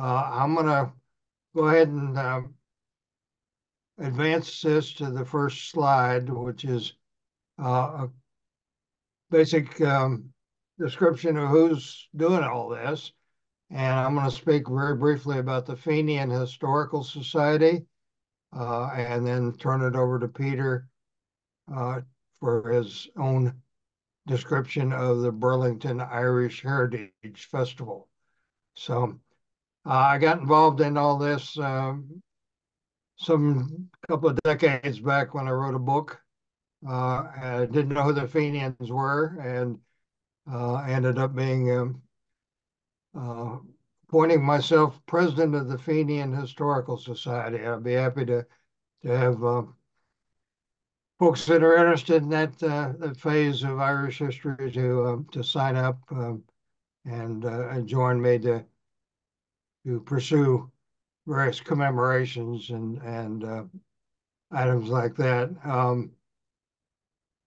I'm going to go ahead and advance this to the first slide, which is a basic description of who's doing all this. And I'm going to speak very briefly about the Fenian Historical Society, and then turn it over to Peter for his own description of the Burlington Irish Heritage Festival. So I got involved in all this some couple of decades back when I wrote a book. I didn't know who the Fenians were, and ended up being appointing myself president of the Fenian Historical Society. I'd be happy to have folks that are interested in that, that phase of Irish history to sign up and join me to pursue various commemorations and items like that.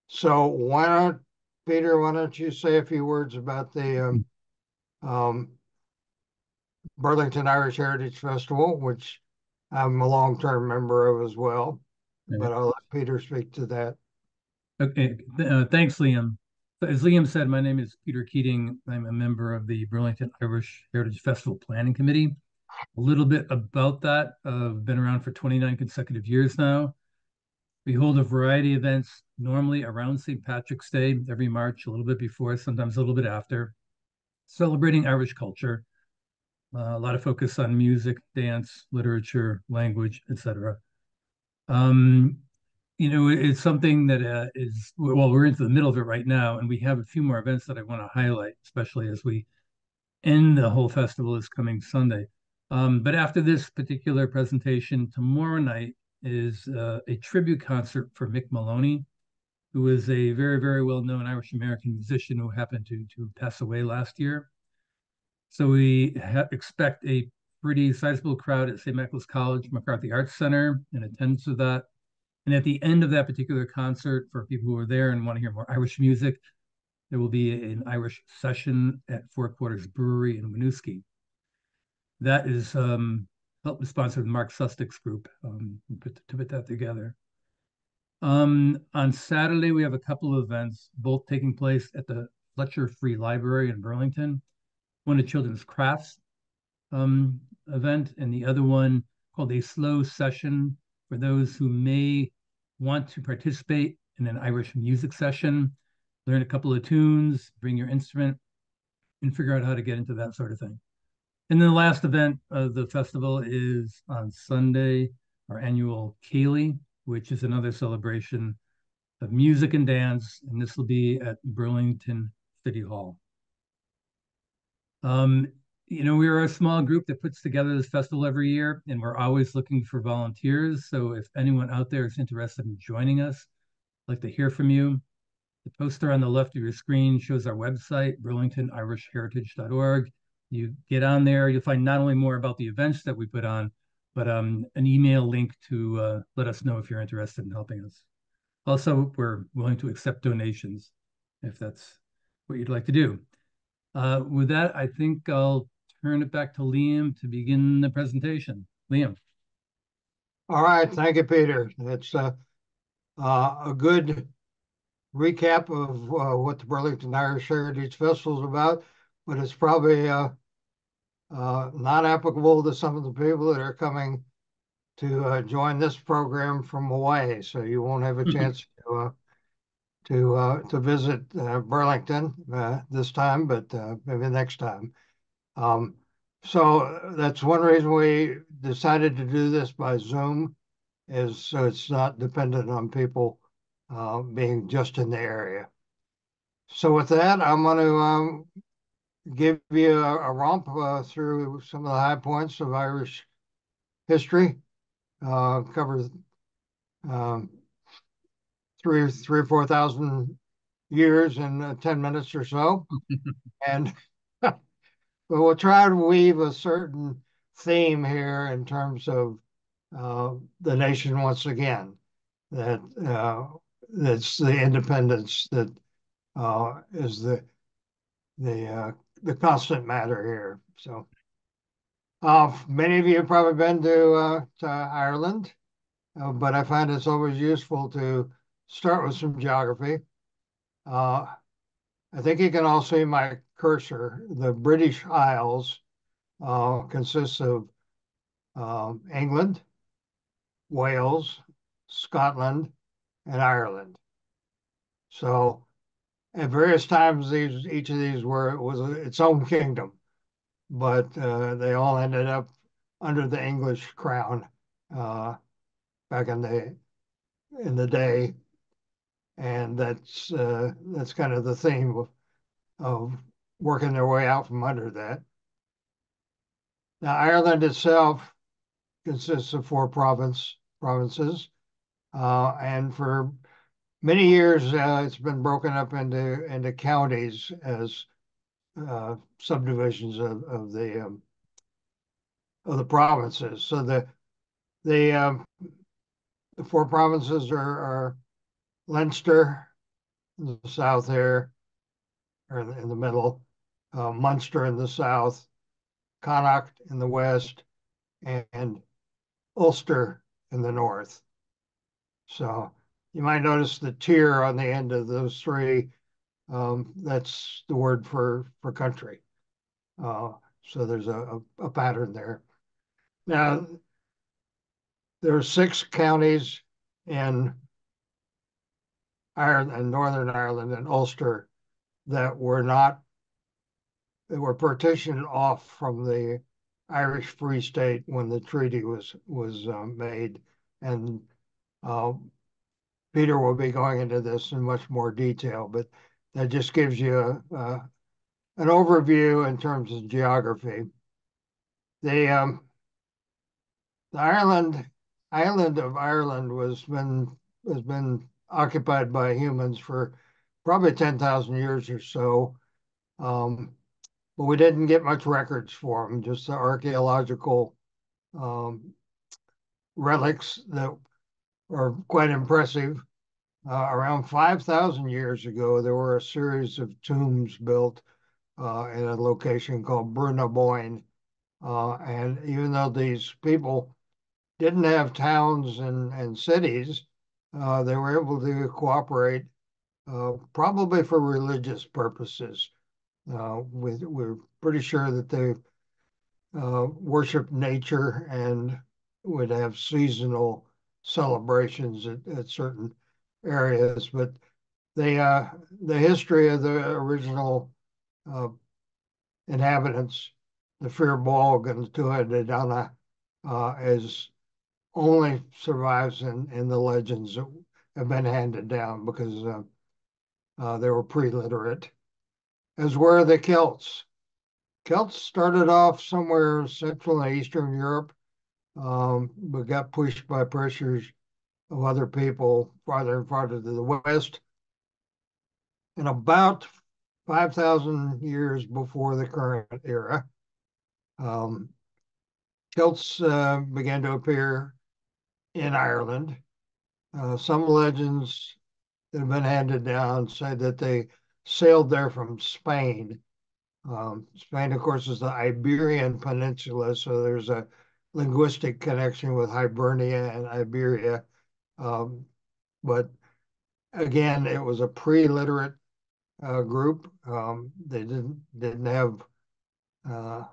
So why don't, Peter, why don't you say a few words about the Burlington Irish Heritage Festival, which I'm a long-term member of as well, but I'll let Peter speak to that. Okay, thanks, Liam. As Liam said, my name is Peter Keating. I'm a member of the Burlington Irish Heritage Festival Planning Committee. A little bit about that, I've been around for 29 consecutive years now. We hold a variety of events, normally around St. Patrick's Day, every March, a little bit before, sometimes a little bit after, celebrating Irish culture. A lot of focus on music, dance, literature, language, etc. You know, it's something that is, well, we're into the middle of it right now, and we have a few more events that I want to highlight, especially as we end the whole festival this coming Sunday. But after this particular presentation, tomorrow night is a tribute concert for Mick Maloney, who is a very, very well-known Irish-American musician who happened to pass away last year. So we expect a pretty sizable crowd at St. Michael's College McCarthy Arts Center in attendance of that. And at the end of that particular concert, for people who are there and want to hear more Irish music, there will be an Irish session at Four Quarters Brewery in Winooski. That is helped sponsored Mark Sustick's group to put that together. On Saturday, we have a couple of events, both taking place at the Fletcher Free Library in Burlington. One a children's crafts event, and the other one called a slow session for those who may want to participate in an Irish music session, learn a couple of tunes, bring your instrument, and figure out how to get into that sort of thing. And then the last event of the festival is on Sunday, our annual Ceilidh, which is another celebration of music and dance, and this will be at Burlington City Hall. You know, we are a small group that puts together this festival every year, and we're always looking for volunteers. So if anyone out there is interested in joining us, I'd like to hear from you. The poster on the left of your screen shows our website, burlingtonirishheritage.org. You get on there, you'll find not only more about the events that we put on, but an email link to let us know if you're interested in helping us. Also, we're willing to accept donations if that's what you'd like to do. With that, I think I'll turn it back to Liam to begin the presentation. Liam. All right. Thank you, Peter. That's a good recap of what the Burlington Irish Heritage Festival is about, but it's probably not applicable to some of the people that are coming to join this program from Hawaii. So you won't have a chance to visit Burlington this time, but maybe next time. So that's one reason we decided to do this by Zoom, is so it's not dependent on people being just in the area. So with that, I'm going to give you a romp through some of the high points of Irish history, cover 3,000 or 4,000 years in 10 minutes or so. And but we'll try to weave a certain theme here in terms of the nation once again, that that's the independence that is the constant matter here. So Many of you have probably been to Ireland, but I find it's always useful to start with some geography. I think you can all see my cursor. The British Isles consists of England, Wales, Scotland, and Ireland. So at various times, each of these was its own kingdom, but they all ended up under the English crown back in the day, and that's kind of the theme of working their way out from under that. Now, Ireland itself consists of four provinces, and for many years it's been broken up into counties as subdivisions of the provinces. So the four provinces are Leinster in the south here, or in the middle, Munster in the south, Connacht in the west, and Ulster in the north. So you might notice the tier on the end of those three. That's the word for country. So there's a pattern there. Now, there are 6 counties in Ireland, and Northern Ireland and Ulster, that were partitioned off from the Irish Free State when the treaty was made. And Peter will be going into this in much more detail, but that just gives you an overview in terms of geography. The island of Ireland has been occupied by humans for probably 10,000 years or so, but we didn't get much records for them. Just the archaeological relics that are quite impressive. Around 5,000 years ago, there were a series of tombs built in a location called Burnaboyne. And even though these people didn't have towns and cities, they were able to cooperate probably for religious purposes. We're pretty sure that they worshiped nature and would have seasonal celebrations at certain areas, but the history of the original inhabitants, the Fir Bolg and the Tuatha De Danann, only survives in the legends that have been handed down, because they were pre-literate, as were the Celts. Celts started off somewhere central and eastern Europe, but got pushed by pressures of other people farther and farther to the west. And about 5,000 years before the current era, Celts began to appear in Ireland. Some legends that have been handed down say that they sailed there from Spain. Spain, of course, is the Iberian Peninsula, so there's a linguistic connection with Hibernia and Iberia. But again, it was a pre-literate group. They didn't have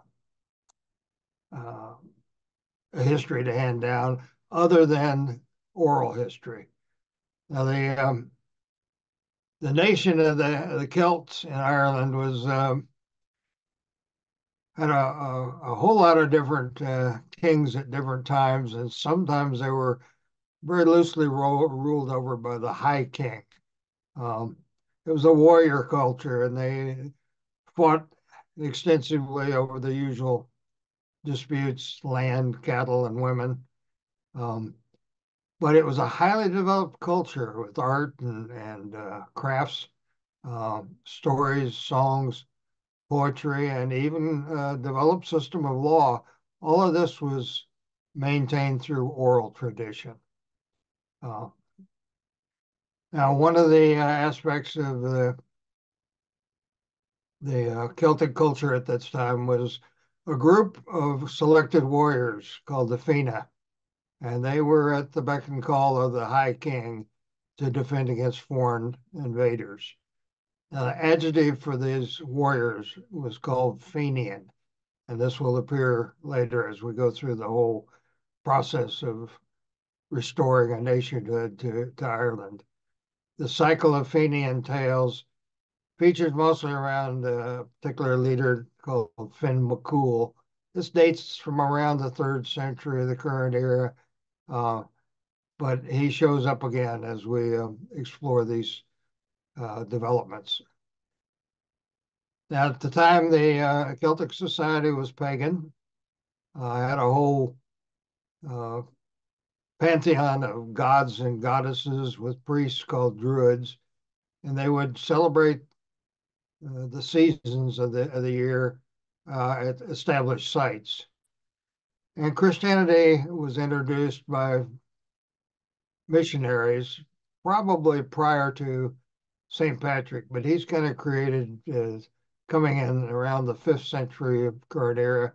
a history to hand down other than oral history. Now, the nation of the Celts in Ireland was had a whole lot of different kings at different times, and sometimes they were very loosely ruled over by the High King. It was a warrior culture, and they fought extensively over the usual disputes, land, cattle, and women. But it was a highly developed culture with art and crafts, stories, songs, poetry, and even a developed system of law. All of this was maintained through oral tradition. Now, one of the aspects of the Celtic culture at that time was a group of selected warriors called the Féine, and they were at the beck and call of the High King to defend against foreign invaders. Now, the adjective for these warriors was called Fenian, and this will appear later as we go through the whole process of restoring a nationhood to Ireland. The cycle of Fenian tales features mostly around a particular leader called Finn McCool. This dates from around the 3rd century of the current era, but he shows up again as we explore these developments. Now, at the time, the Celtic society was pagan. Had a whole pantheon of gods and goddesses with priests called Druids, and they would celebrate the seasons of the year at established sites. And Christianity was introduced by missionaries probably prior to St. Patrick, but he's kind of created coming in around the 5th century of current era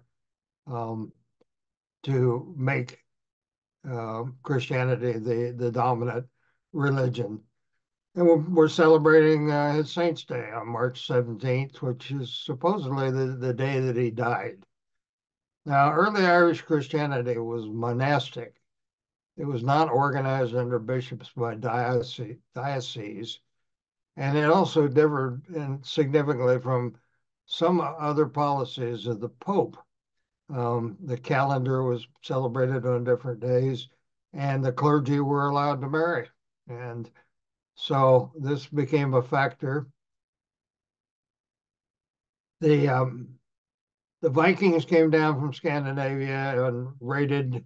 to make Christianity the dominant religion. And we're celebrating his Saint's Day on March 17th, which is supposedly the day that he died. Now, early Irish Christianity was monastic. It was not organized under bishops by dioceses. And it also differed significantly from some other policies of the Pope. The calendar was celebrated on different days, and the clergy were allowed to marry. And so this became a factor. The Vikings came down from Scandinavia and raided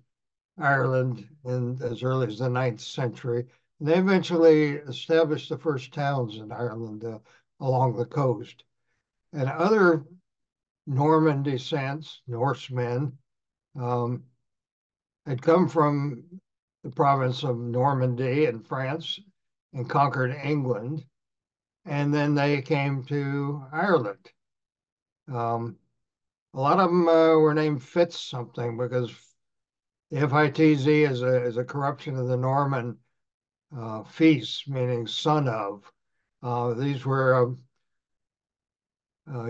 Ireland in as early as the 9th century. They eventually established the first towns in Ireland along the coast. And other Norman descents, Norsemen, had come from the province of Normandy in France and conquered England. And then they came to Ireland. A lot of them were named Fitz something, because the FITZ is a corruption of the Norman Feast, meaning son of. These were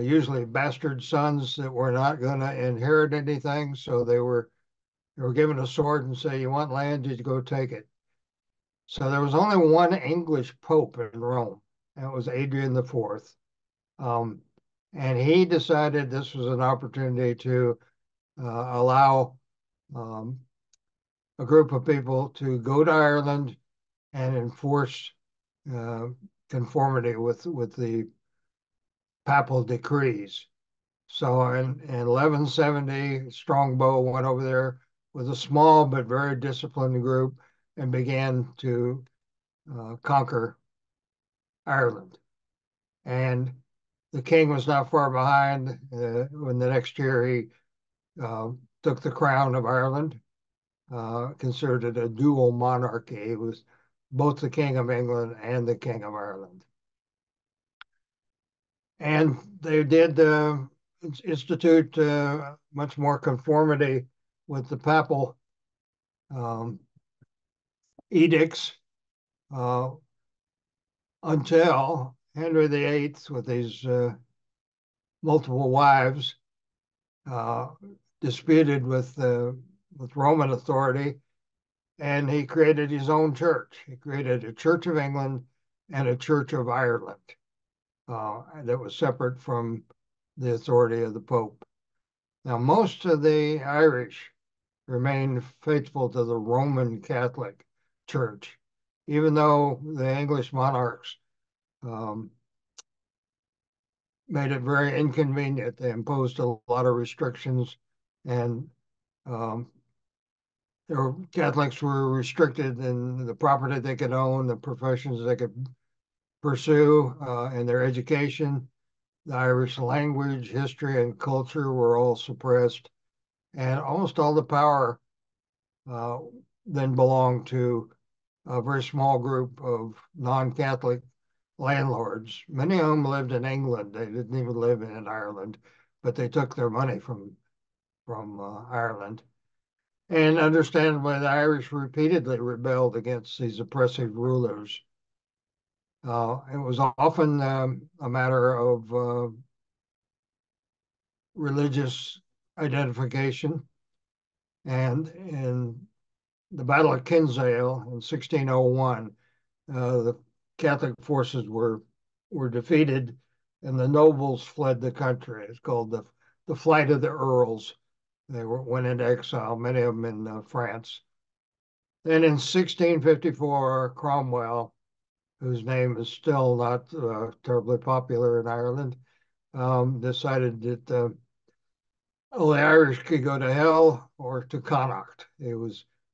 usually bastard sons that were not going to inherit anything, so they were given a sword and say, "You want land? You go take it." So there was only one English pope in Rome, and it was Adrian IV, and he decided this was an opportunity to allow a group of people to go to Ireland and enforce conformity with the papal decrees. So in 1170, Strongbow went over there with a small but very disciplined group and began to conquer Ireland. And the king was not far behind. When the next year he took the crown of Ireland, considered it a dual monarchy. It was both the King of England and the King of Ireland. And they did institute much more conformity with the papal edicts until Henry VIII, with his multiple wives, disputed with Roman authority, and he created his own church. He created a Church of England and a Church of Ireland that was separate from the authority of the Pope. Now, most of the Irish remained faithful to the Roman Catholic Church, even though the English monarchs made it very inconvenient. They imposed a lot of restrictions, and the Catholics were restricted in the property they could own, the professions they could pursue, and their education. The Irish language, history, and culture were all suppressed, and almost all the power then belonged to a very small group of non-Catholic landlords. Many of them lived in England. They didn't even live in Ireland, but they took their money from from Ireland. And understandably, the Irish repeatedly rebelled against these oppressive rulers. It was often a matter of religious identification. And in the Battle of Kinsale in 1601, the Catholic forces were defeated and the nobles fled the country. It's called the Flight of the Earls. They went into exile, many of them in France. Then in 1654, Cromwell, whose name is still not terribly popular in Ireland, decided that all the Irish could go to hell or to Connacht. He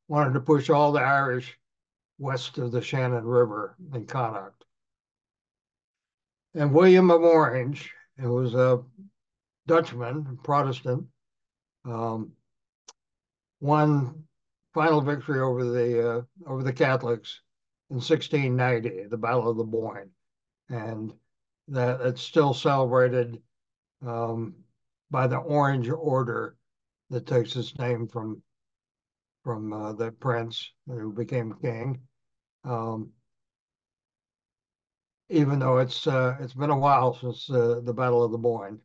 wanted to push all the Irish west of the Shannon River in Connacht. And William of Orange, who was a Dutchman, Protestant, won final victory over the Catholics in 1690, the Battle of the Boyne, and it's still celebrated by the Orange Order that takes its name from the prince who became king. Even though it's been a while since the Battle of the Boyne.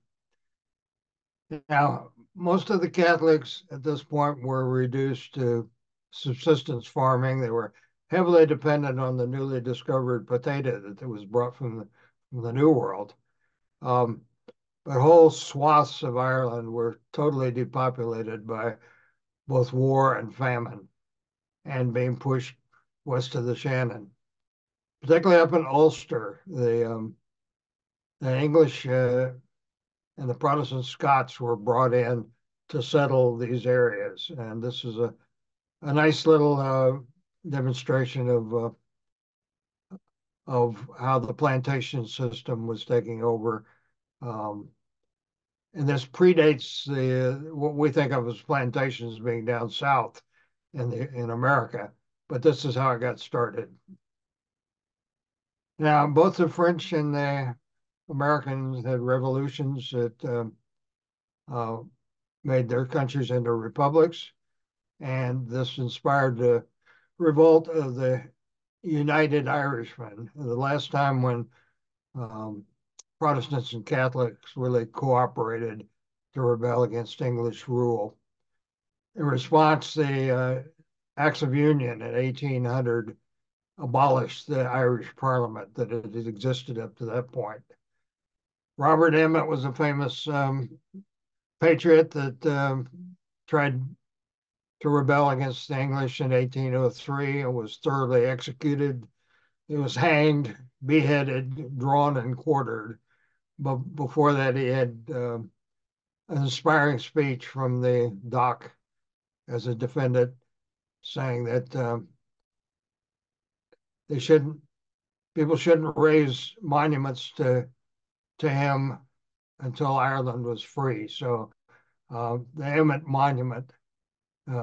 Now, most of the Catholics at this point were reduced to subsistence farming. They were heavily dependent on the newly discovered potato that was brought from the New World. But whole swaths of Ireland were totally depopulated by both war and famine and being pushed west of the Shannon. Particularly up in Ulster, the English and the Protestant Scots were brought in to settle these areas. And this is a nice little demonstration of how the plantation system was taking over. And this predates what we think of as plantations being down south in America, but this is how it got started. Now, both the French and the Americans had revolutions that made their countries into republics, and this inspired the revolt of the United Irishmen. The last time when Protestants and Catholics really cooperated to rebel against English rule. In response, the Acts of Union in 1800 abolished the Irish Parliament that had existed up to that point. Robert Emmet was a famous patriot that tried to rebel against the English in 1803 and was thoroughly executed. He was hanged, beheaded, drawn, and quartered. But before that, he had an inspiring speech from the dock as a defendant saying that people shouldn't raise monuments to him until Ireland was free. So the Emmet Monument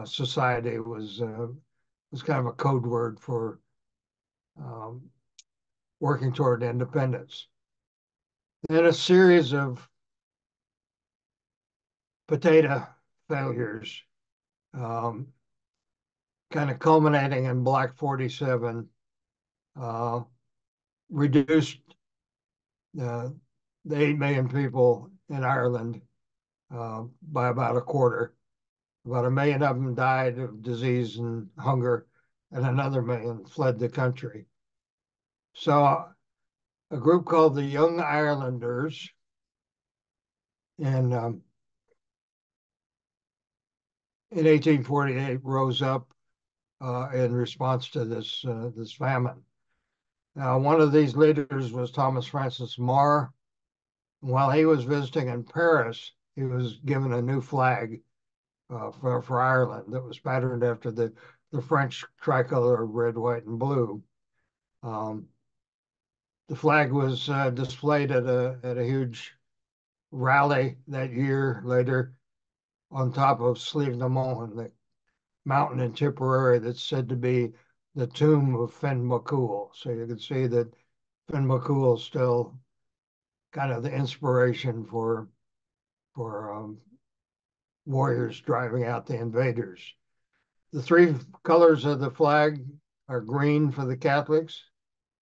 Society was kind of a code word for working toward independence. Then a series of potato failures, kind of culminating in Black 47, reduced the 8 million people in Ireland by about a quarter. About 1 million of them died of disease and hunger, and another 1 million fled the country. So a group called the Young Irelanders in 1848 rose up in response to this famine. Now, one of these leaders was Thomas Francis Marr. While he was visiting in Paris, he was given a new flag for Ireland that was patterned after the French tricolor of red, white, and blue. The flag was displayed at a huge rally that year later on top of Slieve na Mone, the mountain in Tipperary that's said to be the tomb of Finn McCool. So you can see that Finn McCool is still kind of the inspiration for warriors driving out the invaders. The three colors of the flag are green for the Catholics,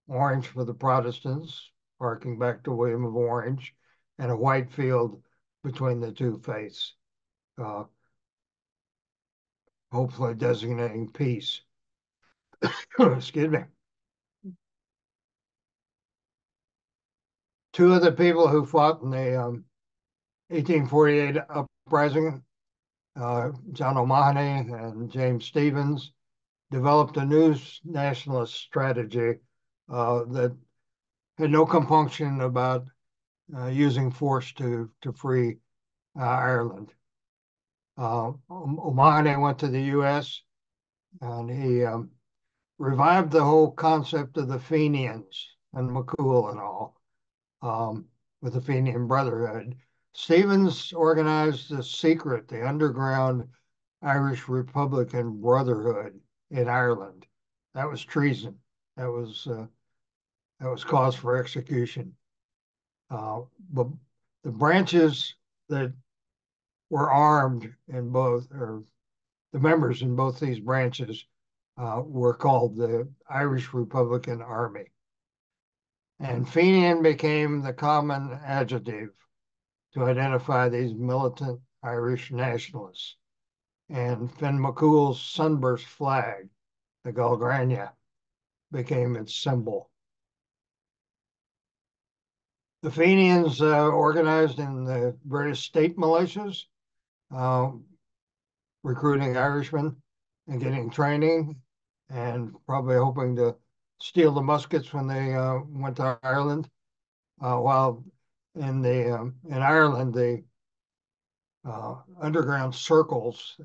orange for the Protestants, harking back to William of Orange, and a white field between the two faiths, hopefully designating peace. Excuse me. Two of the people who fought in the 1848 uprising, John O'Mahony and James Stephens, developed a new nationalist strategy that had no compunction about using force to free Ireland. O'Mahony went to the U.S. and he revived the whole concept of the Fenians and McCool and all with the Fenian Brotherhood. Stephens organized the secret, the underground Irish Republican Brotherhood in Ireland. That was treason. That was cause for execution. But the branches that were armed in both, or the members in both these branches were called the Irish Republican Army. And Fenian became the common adjective to identify these militant Irish nationalists. And Finn McCool's sunburst flag, the Galgrania, became its symbol. The Fenians organized in the various state militias, recruiting Irishmen and getting training, and probably hoping to steal the muskets when they went to Ireland. While in Ireland, the underground circles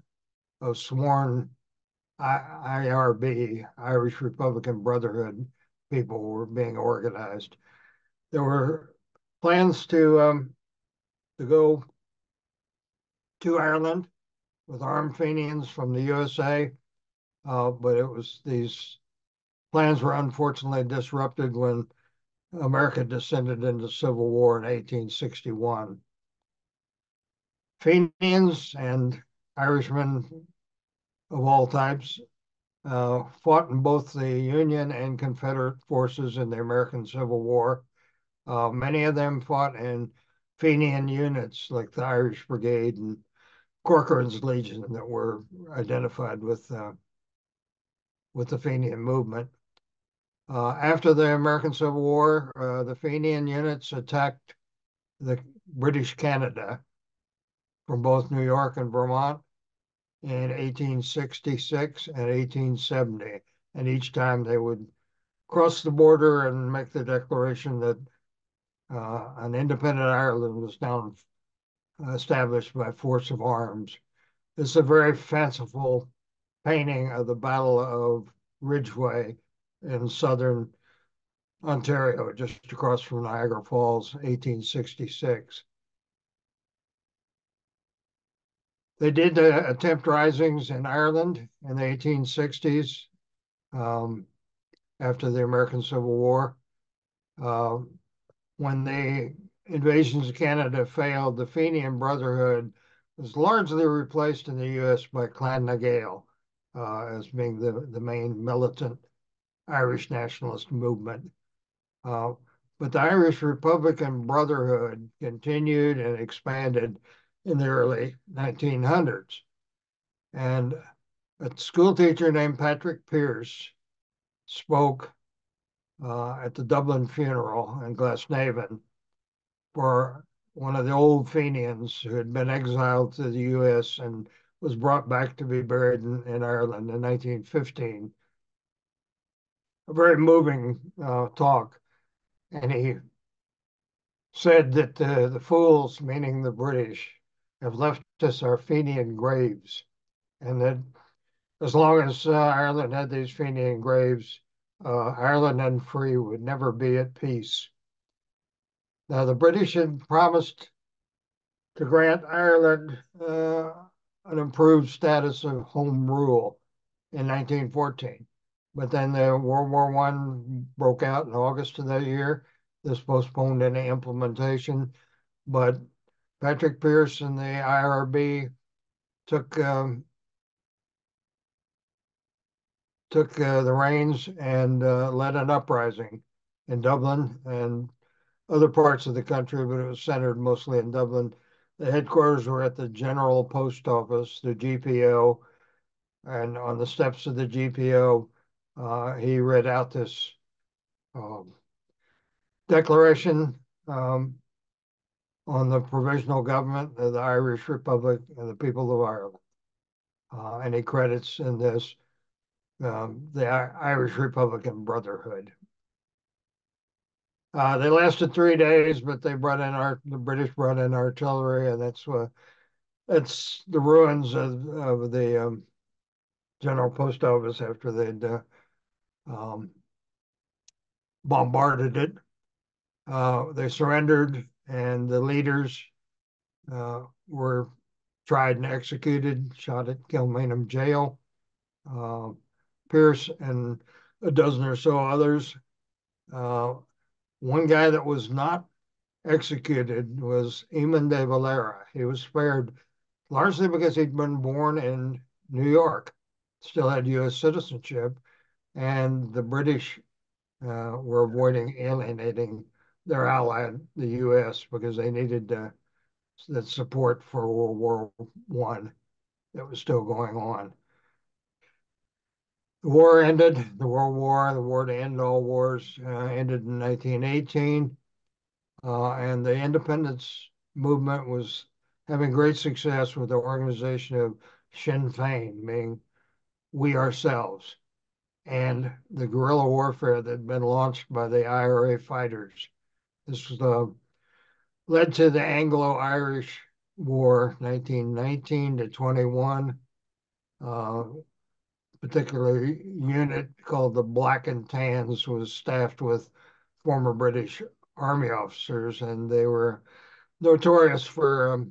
of sworn IRB, Irish Republican Brotherhood, people were being organized. There were plans to go to Ireland with armed Fenians from the USA, but it was these plans were unfortunately disrupted when America descended into civil war in 1861. Fenians and Irishmen of all types fought in both the Union and Confederate forces in the American Civil War. Many of them fought in Fenian units like the Irish Brigade and Corcoran's Legion that were identified with the Fenian movement. After the American Civil War, the Fenian units attacked the British Canada from both New York and Vermont in 1866 and 1870. And each time they would cross the border and make the declaration that an independent Ireland was now established by force of arms. It's a very fanciful painting of the Battle of Ridgeway in southern Ontario, just across from Niagara Falls, 1866. They did attempt risings in Ireland in the 1860s after the American Civil War. When the invasions of Canada failed, the Fenian Brotherhood was largely replaced in the U.S. by Clan na Gael as being the main militant Irish nationalist movement. But the Irish Republican Brotherhood continued and expanded in the early 1900s. And a school teacher named Patrick Pearse spoke at the Dublin funeral in Glasnevin for one of the old Fenians who had been exiled to the U.S. and was brought back to be buried in Ireland in 1915. A very moving talk. And he said that the fools, meaning the British, have left us our Fenian graves, and that as long as Ireland had these Fenian graves, Ireland and free would never be at peace. Now, the British had promised to grant Ireland an improved status of home rule in 1914. But then the World War I broke out in August of that year. This postponed any implementation. But Patrick Pearse and the IRB took the reins and led an uprising in Dublin and other parts of the country, but it was centered mostly in Dublin. The headquarters were at the General Post Office, the GPO, and on the steps of the GPO, he read out this declaration on the provisional government of the Irish Republic and the people of Ireland. And he credits in this the Irish Republican Brotherhood. They lasted 3 days, but they brought in the British brought in artillery, and that's the ruins of the General Post Office after they'd bombarded it. They surrendered, and the leaders were tried and executed, shot at Kilmainham Jail. Pearse and a dozen or so others. One guy that was not executed was Eamon de Valera. He was spared largely because he'd been born in New York, still had U.S. citizenship, and the British were avoiding alienating their ally, the U.S., because they needed that support for World War I that was still going on. The war ended, the war to end all wars, ended in 1918, and the independence movement was having great success with the organization of Sinn Féin, meaning we ourselves, and the guerrilla warfare that had been launched by the IRA fighters. This was, led to the Anglo-Irish War, 1919 to 21, particular unit called the Black and Tans was staffed with former British Army officers, and they were notorious for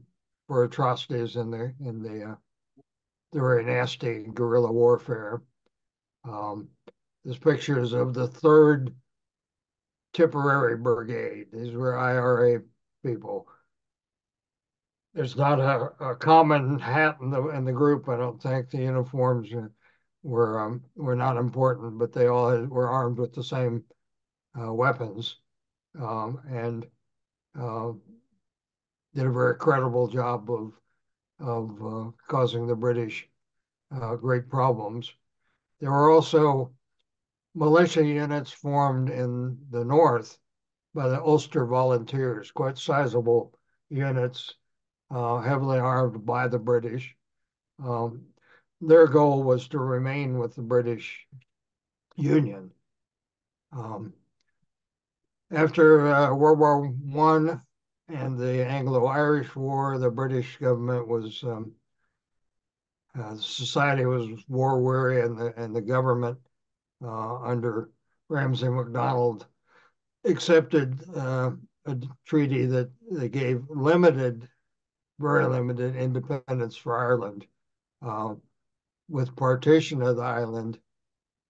atrocities in the very nasty guerrilla warfare. This picture is of the 3rd Tipperary Brigade. These were IRA people. There's not a common hat in the group. I don't think the uniforms were not important, but they all were armed with the same weapons and did a very credible job of causing the British great problems. There were also militia units formed in the north by the Ulster Volunteers, quite sizable units, heavily armed by the British. Their goal was to remain with the British Union. After World War I and the Anglo-Irish War, the British government was, society was war-weary, and the government under Ramsay MacDonald accepted a treaty that they gave limited, very limited independence for Ireland. With partition of the island,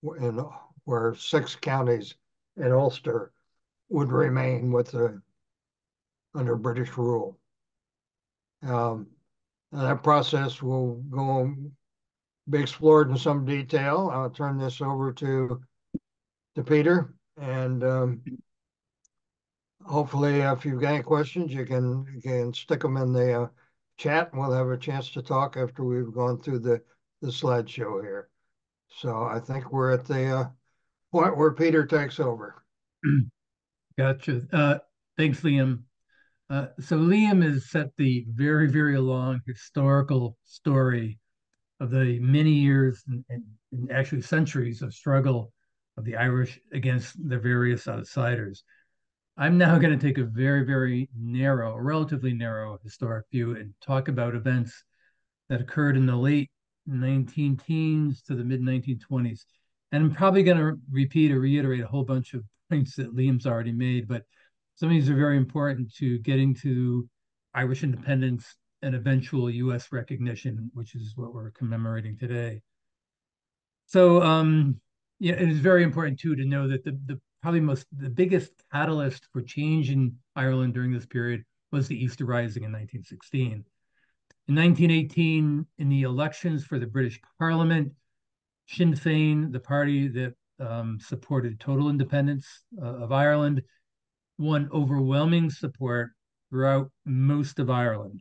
and where 6 counties in Ulster would remain with under British rule. And that process will be explored in some detail. I'll turn this over to Peter, and hopefully, if you've got any questions, you can stick them in the chat, and we'll have a chance to talk after we've gone through the slideshow here. So I think we're at the point where Peter takes over. Gotcha. Thanks, Liam. So Liam has set the very, very long historical story of the many years and actually centuries of struggle of the Irish against the various outsiders. I'm now going to take a very, very narrow, relatively narrow historic view and talk about events that occurred in the late 1910s to the mid-1920s. And I'm probably going to repeat or reiterate a whole bunch of points that Liam's already made, but some of these are very important to getting to Irish independence and eventual U.S. recognition, which is what we're commemorating today. So yeah, it is very important, too, to know that the biggest catalyst for change in Ireland during this period was the Easter Rising in 1916. In 1918, in the elections for the British Parliament, Sinn Féin, the party that supported total independence of Ireland, won overwhelming support throughout most of Ireland.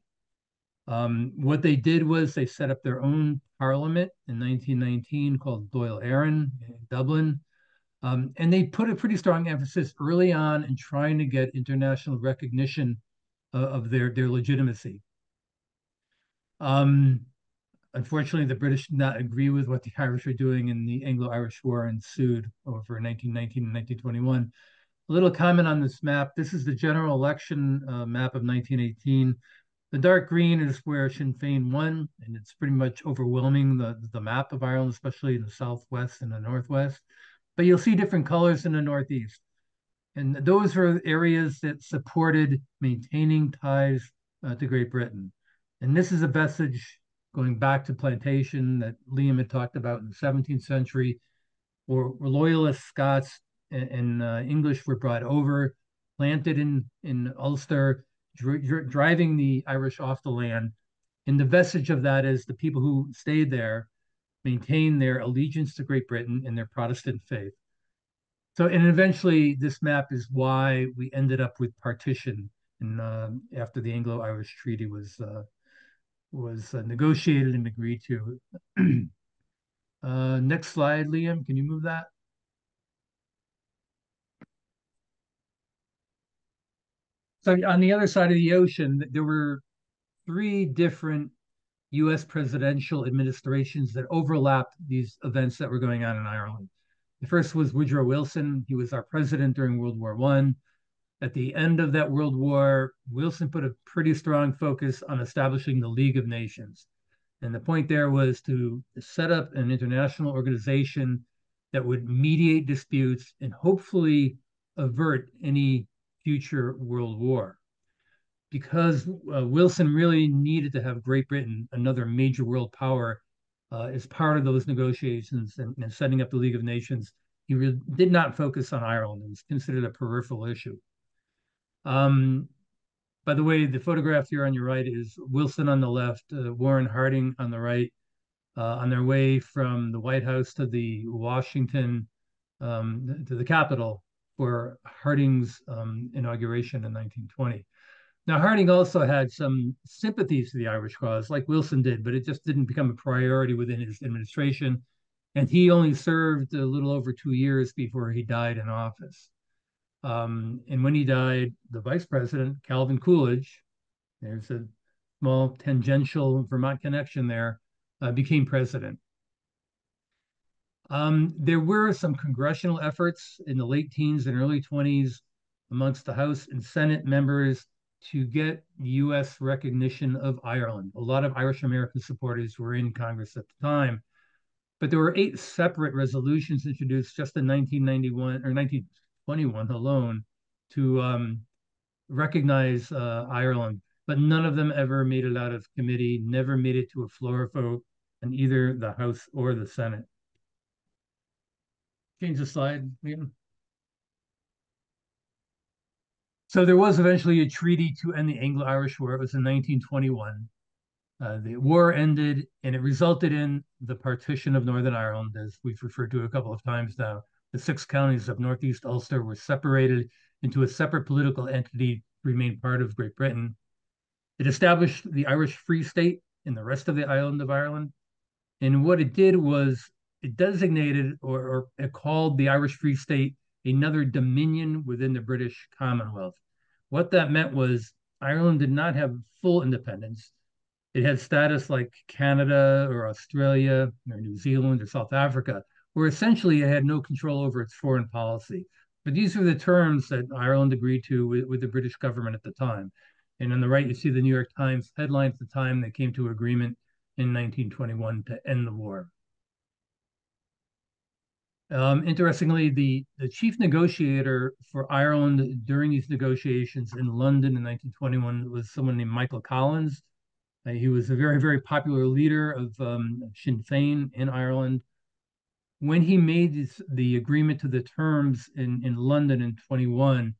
What they did was they set up their own parliament in 1919 called Doyle Éireann in Dublin. And they put a pretty strong emphasis early on in trying to get international recognition of their legitimacy. Unfortunately, the British did not agree with what the Irish were doing, and the Anglo-Irish War ensued over 1919 and 1921. A little comment on this map. This is the general election map of 1918. The dark green is where Sinn Féin won, and it's pretty much overwhelming the map of Ireland, especially in the southwest and the northwest. But you'll see different colors in the northeast. And those were areas that supported maintaining ties to Great Britain. And this is a vestige going back to plantation that Liam had talked about in the 17th century, where loyalist Scots and English were brought over, planted in Ulster, driving the Irish off the land. And the vestige of that is the people who stayed there maintained their allegiance to Great Britain and their Protestant faith. So, and eventually this map is why we ended up with partition and after the Anglo-Irish Treaty was negotiated and agreed to. Next slide, Liam, can you move that? So on the other side of the ocean, there were three different U.S. presidential administrations that overlapped these events that were going on in Ireland. The first was Woodrow Wilson. He was our president during World War I. At the end of that World War, Wilson put a pretty strong focus on establishing the League of Nations. And the point there was to set up an international organization that would mediate disputes and hopefully avert any future world war, because Wilson really needed to have Great Britain, another major world power, as part of those negotiations and setting up the League of Nations. He did not focus on Ireland. It was considered a peripheral issue. By the way, the photograph here on your right is Wilson on the left, Warren Harding on the right, on their way from the White House to the Washington, to the Capitol, for Harding's inauguration in 1920. Now, Harding also had some sympathies to the Irish cause, like Wilson did, but it just didn't become a priority within his administration. And he only served a little over 2 years before he died in office. And when he died, the vice president, Calvin Coolidge, there's a small tangential Vermont connection there, became president. There were some congressional efforts in the late teens and early 20s amongst the House and Senate members to get U.S. recognition of Ireland. A lot of Irish American supporters were in Congress at the time, but there were 8 separate resolutions introduced just in 1991 or 1921 alone to recognize Ireland, but none of them ever made it out of committee, never made it to a floor vote in either the House or the Senate. Change the slide, Liam. So there was eventually a treaty to end the Anglo-Irish War. It was in 1921. The war ended, and it resulted in the partition of Northern Ireland, as we've referred to a couple of times now. The 6 counties of Northeast Ulster were separated into a separate political entity, remained part of Great Britain. It established the Irish Free State and the rest of the island of Ireland. And what it did was it designated or it called the Irish Free State another dominion within the British Commonwealth. What that meant was Ireland did not have full independence. It had status like Canada or Australia or New Zealand or South Africa, where essentially it had no control over its foreign policy. But these are the terms that Ireland agreed to with the British government at the time. And on the right, you see the New York Times headline at the time that came to agreement in 1921 to end the war. Interestingly, the chief negotiator for Ireland during these negotiations in London in 1921 was someone named Michael Collins. He was a very, very popular leader of Sinn Féin in Ireland. When he made the agreement to the terms in London in 21,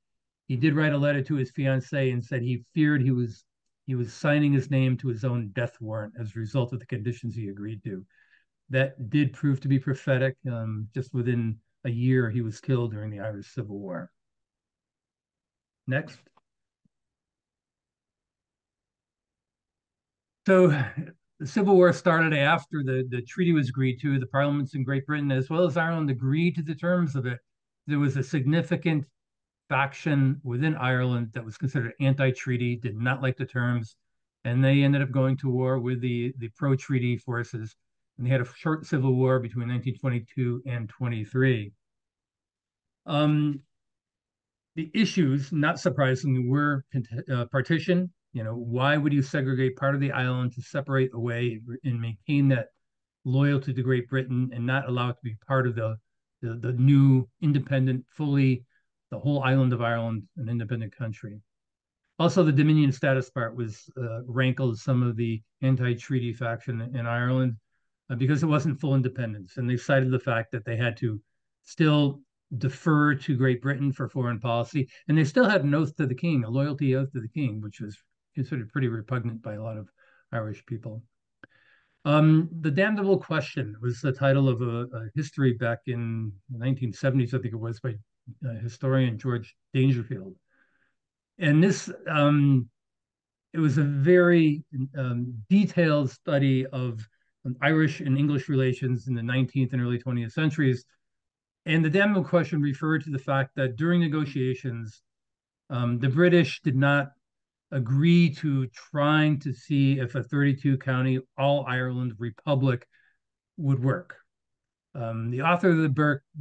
he did write a letter to his fiancée and said he feared he was he was signing his name to his own death warrant as a result of the conditions he agreed to. That did prove to be prophetic. Just within a year, he was killed during the Irish Civil War. Next. So the Civil War started after the treaty was agreed to. The parliaments in Great Britain, as well as Ireland, agreed to the terms of it. There was a significant faction within Ireland that was considered anti-treaty, did not like the terms, and they ended up going to war with the pro-treaty forces. And they had a short civil war between 1922 and 23. The issues, not surprisingly, were partition. You know, why would you segregate part of the island to separate away and maintain that loyalty to Great Britain and not allow it to be part of the new independent, fully the whole island of Ireland, an independent country? Also, the Dominion status part was rankled some of the anti-treaty faction in Ireland, because it wasn't full independence. And they cited the fact that they had to still defer to Great Britain for foreign policy. And they still had an oath to the king, a loyalty oath to the king, which was considered pretty repugnant by a lot of Irish people. The Damnable Question was the title of a history back in the 1970s, I think it was, by historian George Dangerfield. And this, it was a very detailed study of Irish and English relations in the 19th and early 20th centuries. And the Damnable Question referred to the fact that during negotiations, the British did not agree to trying to see if a 32-county, all-Ireland republic would work. The author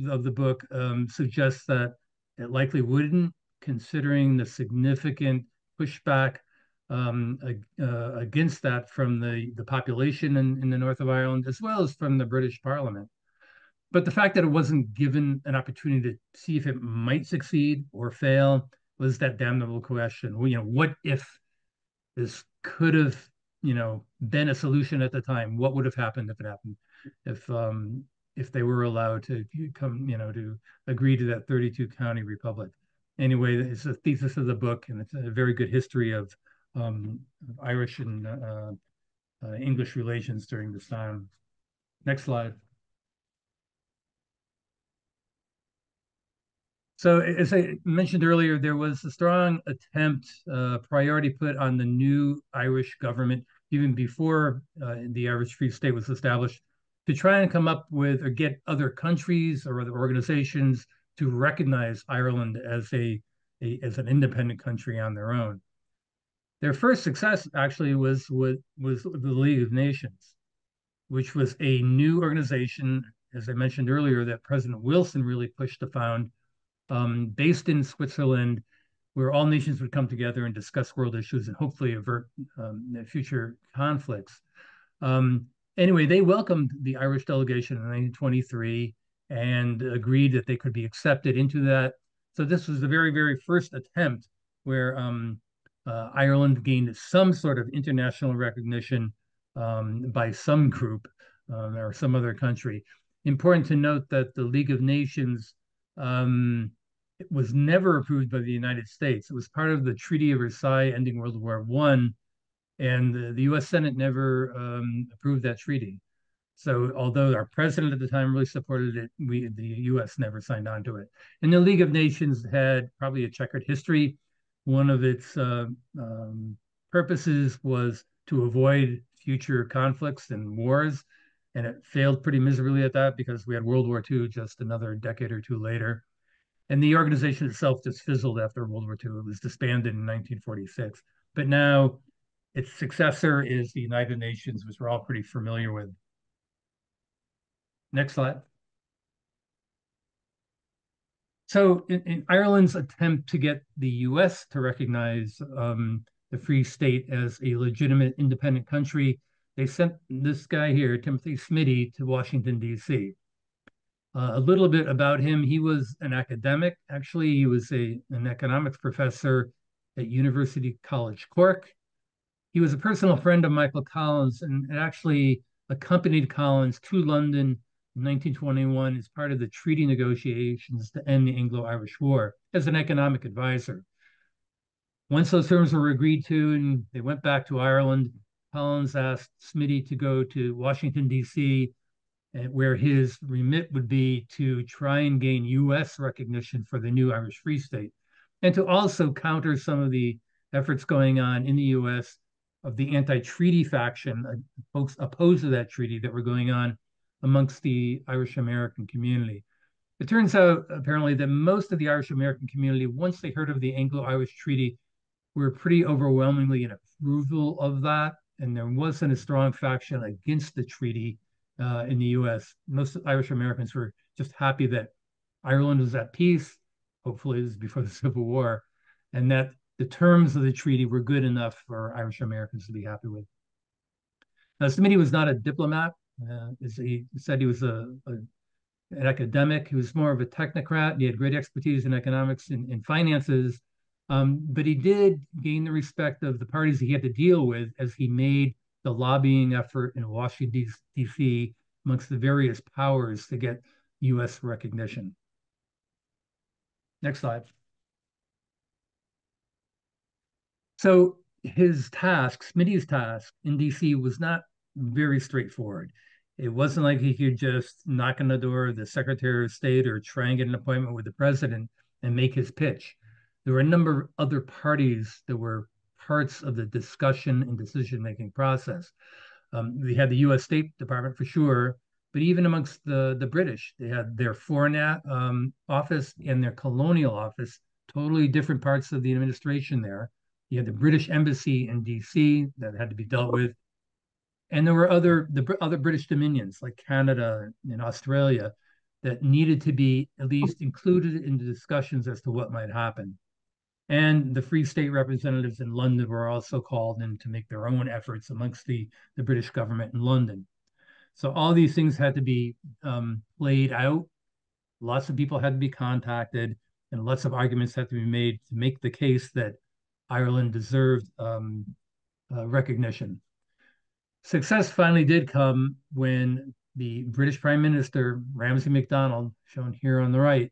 of the book suggests that it likely wouldn't, considering the significant pushback against that from the population in the north of Ireland, as well as from the British Parliament. But the fact that it wasn't given an opportunity to see if it might succeed or fail was that damnable question. Well, you know, what if this could have, you know, been a solution at the time? What would have happened if it happened? If they were allowed to come, you know, to agree to that 32-county republic. Anyway, it's a thesis of the book, and it's a very good history of Irish and English relations during this time. Next slide. So as I mentioned earlier, there was a strong attempt, priority put on the new Irish government, even before the Irish Free State was established, to try and come up with or get other countries or other organizations to recognize Ireland as an independent country on their own. Their first success actually was the League of Nations, which was a new organization, as I mentioned earlier, that President Wilson really pushed to found, based in Switzerland, where all nations would come together and discuss world issues and hopefully avert future conflicts. Anyway, they welcomed the Irish delegation in 1923 and agreed that they could be accepted into that. So this was the very, very first attempt where Ireland gained some sort of international recognition by some group or some other country. Important to note that the League of Nations it was never approved by the United States. It was part of the Treaty of Versailles ending World War I, and the U.S. Senate never approved that treaty. So although our president at the time really supported it, the U.S. never signed on to it. And the League of Nations had probably a checkered history. One of its purposes was to avoid future conflicts and wars, and it failed pretty miserably at that because we had World War II just another decade or two later. And the organization itself just fizzled after World War II. It was disbanded in 1946. But now its successor is the United Nations, which we're all pretty familiar with. Next slide. So in Ireland's attempt to get the US to recognize the Free State as a legitimate independent country, they sent this guy here, Timothy Smiddy, to Washington, D.C. A little bit about him. He was an academic. Actually, he was an economics professor at University College Cork. He was a personal friend of Michael Collins and actually accompanied Collins to London in 1921 as part of the treaty negotiations to end the Anglo-Irish War as an economic advisor. Once those terms were agreed to and they went back to Ireland, Collins asked Smiddy to go to Washington, D.C., where his remit would be to try and gain U.S. recognition for the new Irish Free State, and to also counter some of the efforts going on in the U.S. of the anti-treaty faction, folks opposed to that treaty, that were going on amongst the Irish American community. It turns out, apparently, that most of the Irish American community, once they heard of the Anglo-Irish Treaty, were pretty overwhelmingly in approval of that, and there wasn't a strong faction against the treaty in the U.S. Most Irish Americans were just happy that Ireland was at peace, hopefully this is before the Civil War, and that the terms of the treaty were good enough for Irish Americans to be happy with. Now, Smiddy was not a diplomat. As he said, he was an academic. He was more of a technocrat. He had great expertise in economics and finances, but he did gain the respect of the parties he had to deal with as he made the lobbying effort in Washington, D.C. amongst the various powers to get U.S. recognition. Next slide. So his task, Smiddy's task in D.C., was not very straightforward. It wasn't like he could just knock on the door of the Secretary of State or try and get an appointment with the president and make his pitch. There were a number of other parties that were parts of the discussion and decision-making process. We had the U.S. State Department for sure, but even amongst the British, they had their Foreign Office and their Colonial Office, totally different parts of the administration there. You had the British Embassy in D.C. that had to be dealt with. And there were other British dominions like Canada and Australia that needed to be at least included in the discussions as to what might happen. And the Free State representatives in London were also called in to make their own efforts amongst the British government in London. So all these things had to be laid out. Lots of people had to be contacted, and lots of arguments had to be made to make the case that Ireland deserved recognition. Success finally did come when the British Prime Minister, Ramsay MacDonald, shown here on the right,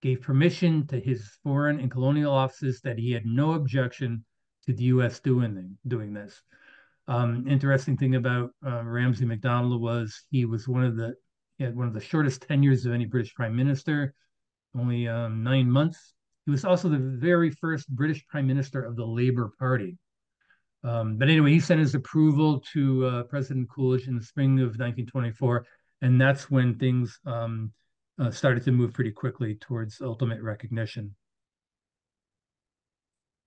gave permission to his foreign and colonial offices that he had no objection to the U.S. doing this. Interesting thing about Ramsay MacDonald was he had one of the shortest tenures of any British Prime Minister, only 9 months. He was also the very first British Prime Minister of the Labour Party. But anyway, he sent his approval to President Coolidge in the spring of 1924, and that's when things started to move pretty quickly towards ultimate recognition.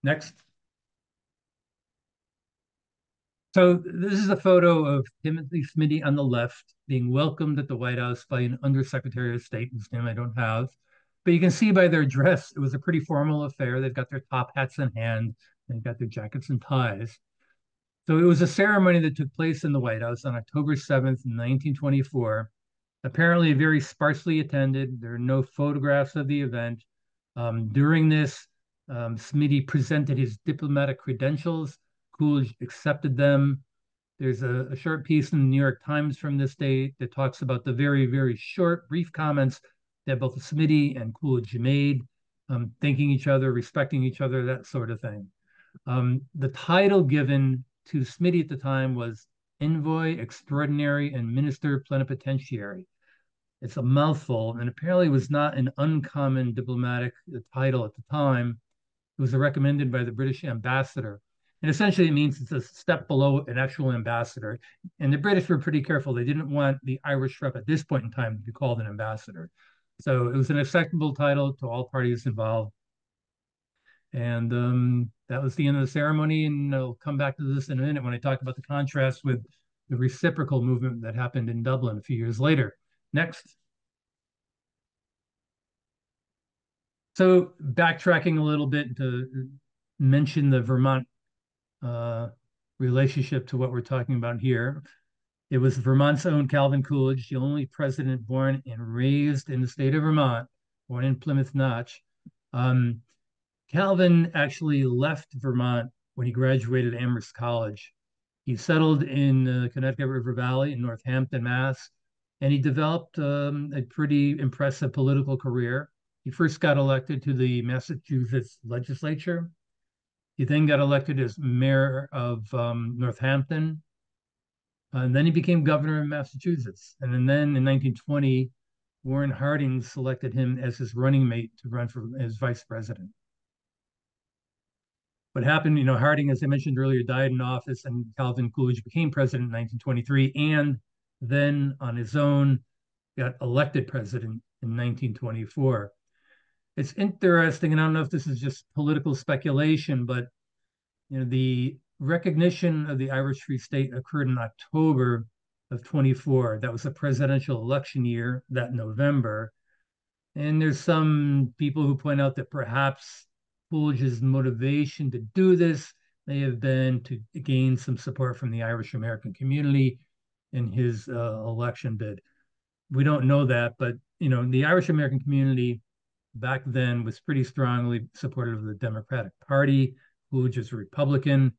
Next. So this is a photo of Timothy Smiddy on the left being welcomed at the White House by an Undersecretary of State, whose name I don't have. But you can see by their dress, it was a pretty formal affair. They've got their top hats in hand. They've got their jackets and ties. So it was a ceremony that took place in the White House on October 7th, 1924. Apparently very sparsely attended. There are no photographs of the event. During this, Smiddy presented his diplomatic credentials. Coolidge accepted them. There's a short piece in the New York Times from this date that talks about the very, very short, brief comments that both Smiddy and Coolidge made, thanking each other, respecting each other, that sort of thing. The title given to Smiddy at the time was Envoy Extraordinary and Minister Plenipotentiary. It's a mouthful, and apparently was not an uncommon diplomatic title at the time. It was recommended by the British ambassador. And essentially it means it's a step below an actual ambassador. And the British were pretty careful. They didn't want the Irish rep at this point in time to be called an ambassador. So it was an acceptable title to all parties involved. And that was the end of the ceremony, and I'll come back to this in a minute when I talk about the contrast with the reciprocal movement that happened in Dublin a few years later. Next. So backtracking a little bit to mention the Vermont relationship to what we're talking about here. It was Vermont's own Calvin Coolidge, the only president born and raised in the state of Vermont, born in Plymouth Notch. Calvin actually left Vermont when he graduated Amherst College. He settled in the Connecticut River Valley in Northampton, Mass., and he developed a pretty impressive political career. He first got elected to the Massachusetts legislature. He then got elected as mayor of Northampton. And then he became governor of Massachusetts. And then in 1920, Warren Harding selected him as his running mate to run for as vice president. What happened, you know, Harding, as I mentioned earlier, died in office, and Calvin Coolidge became president in 1923, and then on his own got elected president in 1924. It's interesting, and I don't know if this is just political speculation, but you know, the recognition of the Irish Free State occurred in October of 24. That was a presidential election year, that November. And there's some people who point out that perhaps Coolidge's motivation to do this may have been to gain some support from the Irish American community in his election bid. We don't know that, but you know, the Irish American community back then was pretty strongly supportive of the Democratic Party. Coolidge is a Republican.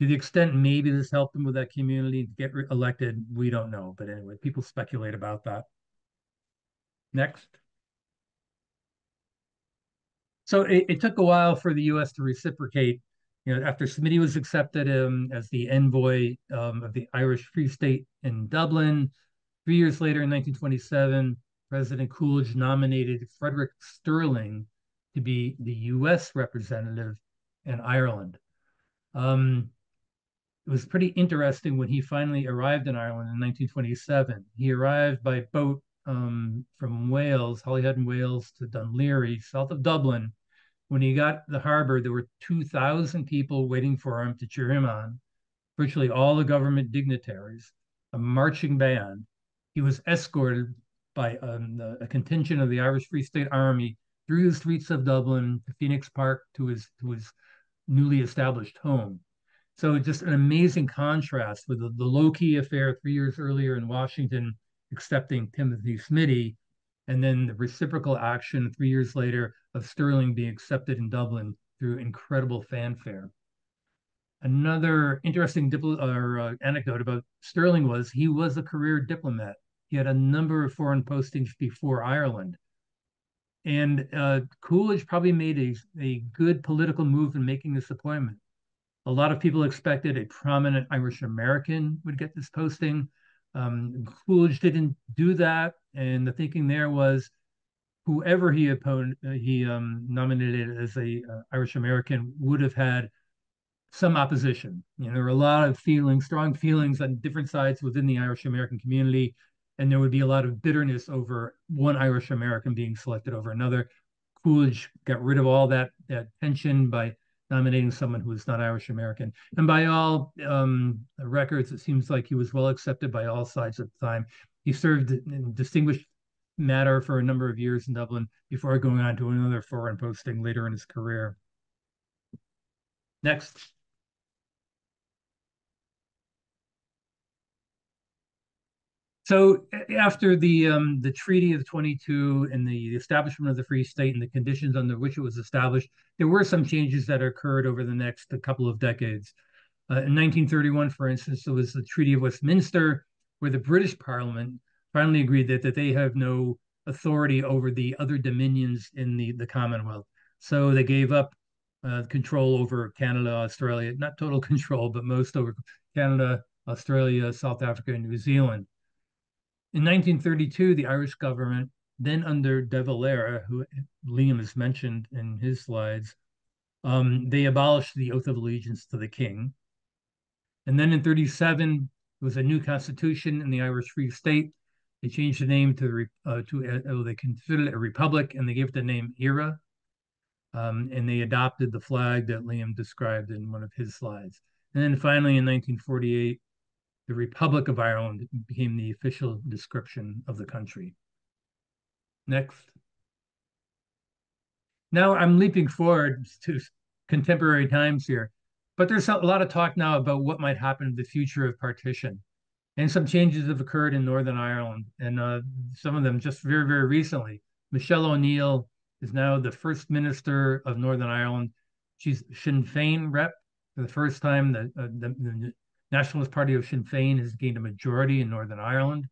To the extent maybe this helped him with that community to get elected, we don't know. But anyway, people speculate about that. Next. So it took a while for the U.S. to reciprocate. You know, after Smiddy was accepted as the envoy of the Irish Free State in Dublin, 3 years later in 1927, President Coolidge nominated Frederick Sterling to be the U.S. representative in Ireland. It was pretty interesting when he finally arrived in Ireland in 1927. He arrived by boat from Wales, Holyhead in Wales, to Dunleary, south of Dublin. When he got to the harbor, there were 2,000 people waiting for him to cheer him on, virtually all the government dignitaries, a marching band. He was escorted by a contingent of the Irish Free State Army through the streets of Dublin to Phoenix Park, to his newly established home. So just an amazing contrast with the low-key affair 3 years earlier in Washington, accepting Timothy Smiddy, and then the reciprocal action 3 years later of Sterling being accepted in Dublin through incredible fanfare. Another interesting anecdote about Sterling was he was a career diplomat. He had a number of foreign postings before Ireland. And Coolidge probably made a good political move in making this appointment. A lot of people expected a prominent Irish American would get this posting. Coolidge didn't do that, and the thinking there was whoever he nominated as a Irish American would have had some opposition. You know, there were a lot of feelings, strong feelings on different sides within the Irish American community, and there would be a lot of bitterness over one Irish American being selected over another. Coolidge got rid of all that tension by nominating someone who was not Irish American. And by all records, it seems like he was well accepted by all sides at the time. He served in distinguished manner for a number of years in Dublin before going on to another foreign posting later in his career. Next. So after the Treaty of 22 and the establishment of the Free State and the conditions under which it was established, there were some changes that occurred over the next couple of decades. In 1931, for instance, there was the Treaty of Westminster, where the British Parliament finally agreed that they have no authority over the other dominions in the Commonwealth. So they gave up control over Canada, Australia, not total control, but most over Canada, Australia, South Africa, and New Zealand. In 1932, the Irish government, then under de Valera, who Liam has mentioned in his slides, they abolished the oath of allegiance to the king. And then in 1937, there was a new constitution in the Irish Free State. They changed the name they considered it a republic, and they gave it the name IRA. And they adopted the flag that Liam described in one of his slides. And then finally, in 1948, the Republic of Ireland became the official description of the country. Next. Now I'm leaping forward to contemporary times here, but there's a lot of talk now about what might happen in the future of partition. And some changes have occurred in Northern Ireland, and some of them just very, very recently. Michelle O'Neill is now the First Minister of Northern Ireland. She's Sinn Féin rep for the first time. The Nationalist Party of Sinn Féin has gained a majority in Northern Ireland.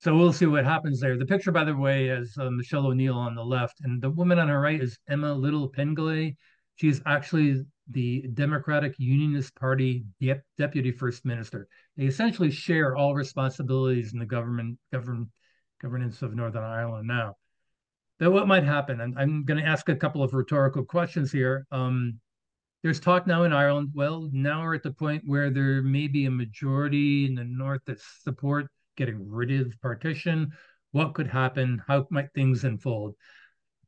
So we'll see what happens there. The picture, by the way, is Michelle O'Neill on the left, and the woman on her right is Emma Little Pengele. She is actually the Democratic Unionist Party Deputy First Minister. They essentially share all responsibilities in the governance of Northern Ireland now. Now, what might happen? I'm going to ask a couple of rhetorical questions here. There's talk now in Ireland, well, now we're at the point where there may be a majority in the north that support getting rid of partition. What could happen? How might things unfold?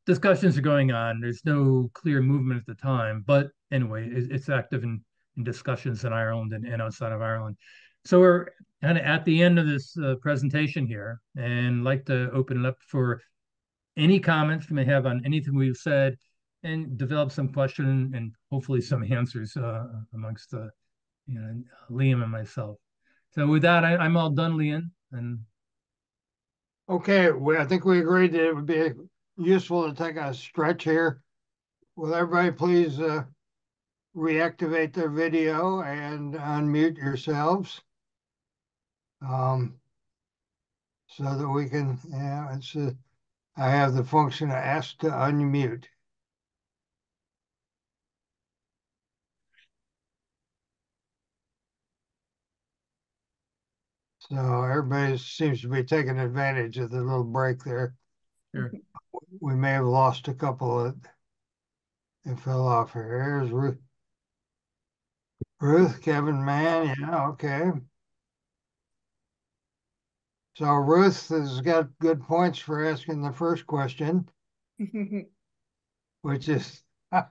Discussions are going on. There's no clear movement at the time. But anyway, it's active in discussions in Ireland and outside of Ireland. So we're kind of at the end of this presentation here, and I'd like to open it up for any comments you may have on anything we've said, and develop some question and hopefully some answers amongst Liam and myself. So with that, I'm all done, Liam. And okay, I think we agreed that it would be useful to take a stretch here. Will everybody please reactivate their video and unmute yourselves so that we can, I have the function to ask to unmute. So everybody seems to be taking advantage of the little break there. Sure. We may have lost a couple that fell off here. Here's Ruth, Kevin Mann. Yeah, okay. So Ruth has got good points for asking the first question, which is a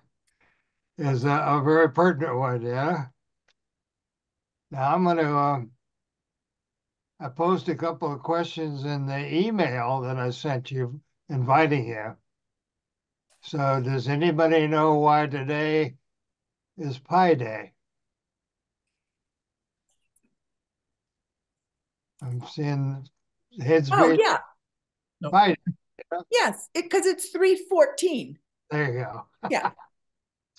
very pertinent one. Yeah. Now I'm going to. I posed a couple of questions in the email that I sent you, inviting you. So does anybody know why today is Pi Day? I'm seeing heads. Oh, yeah. Pi Day. Yes, because it's 3:14. There you go. Yeah.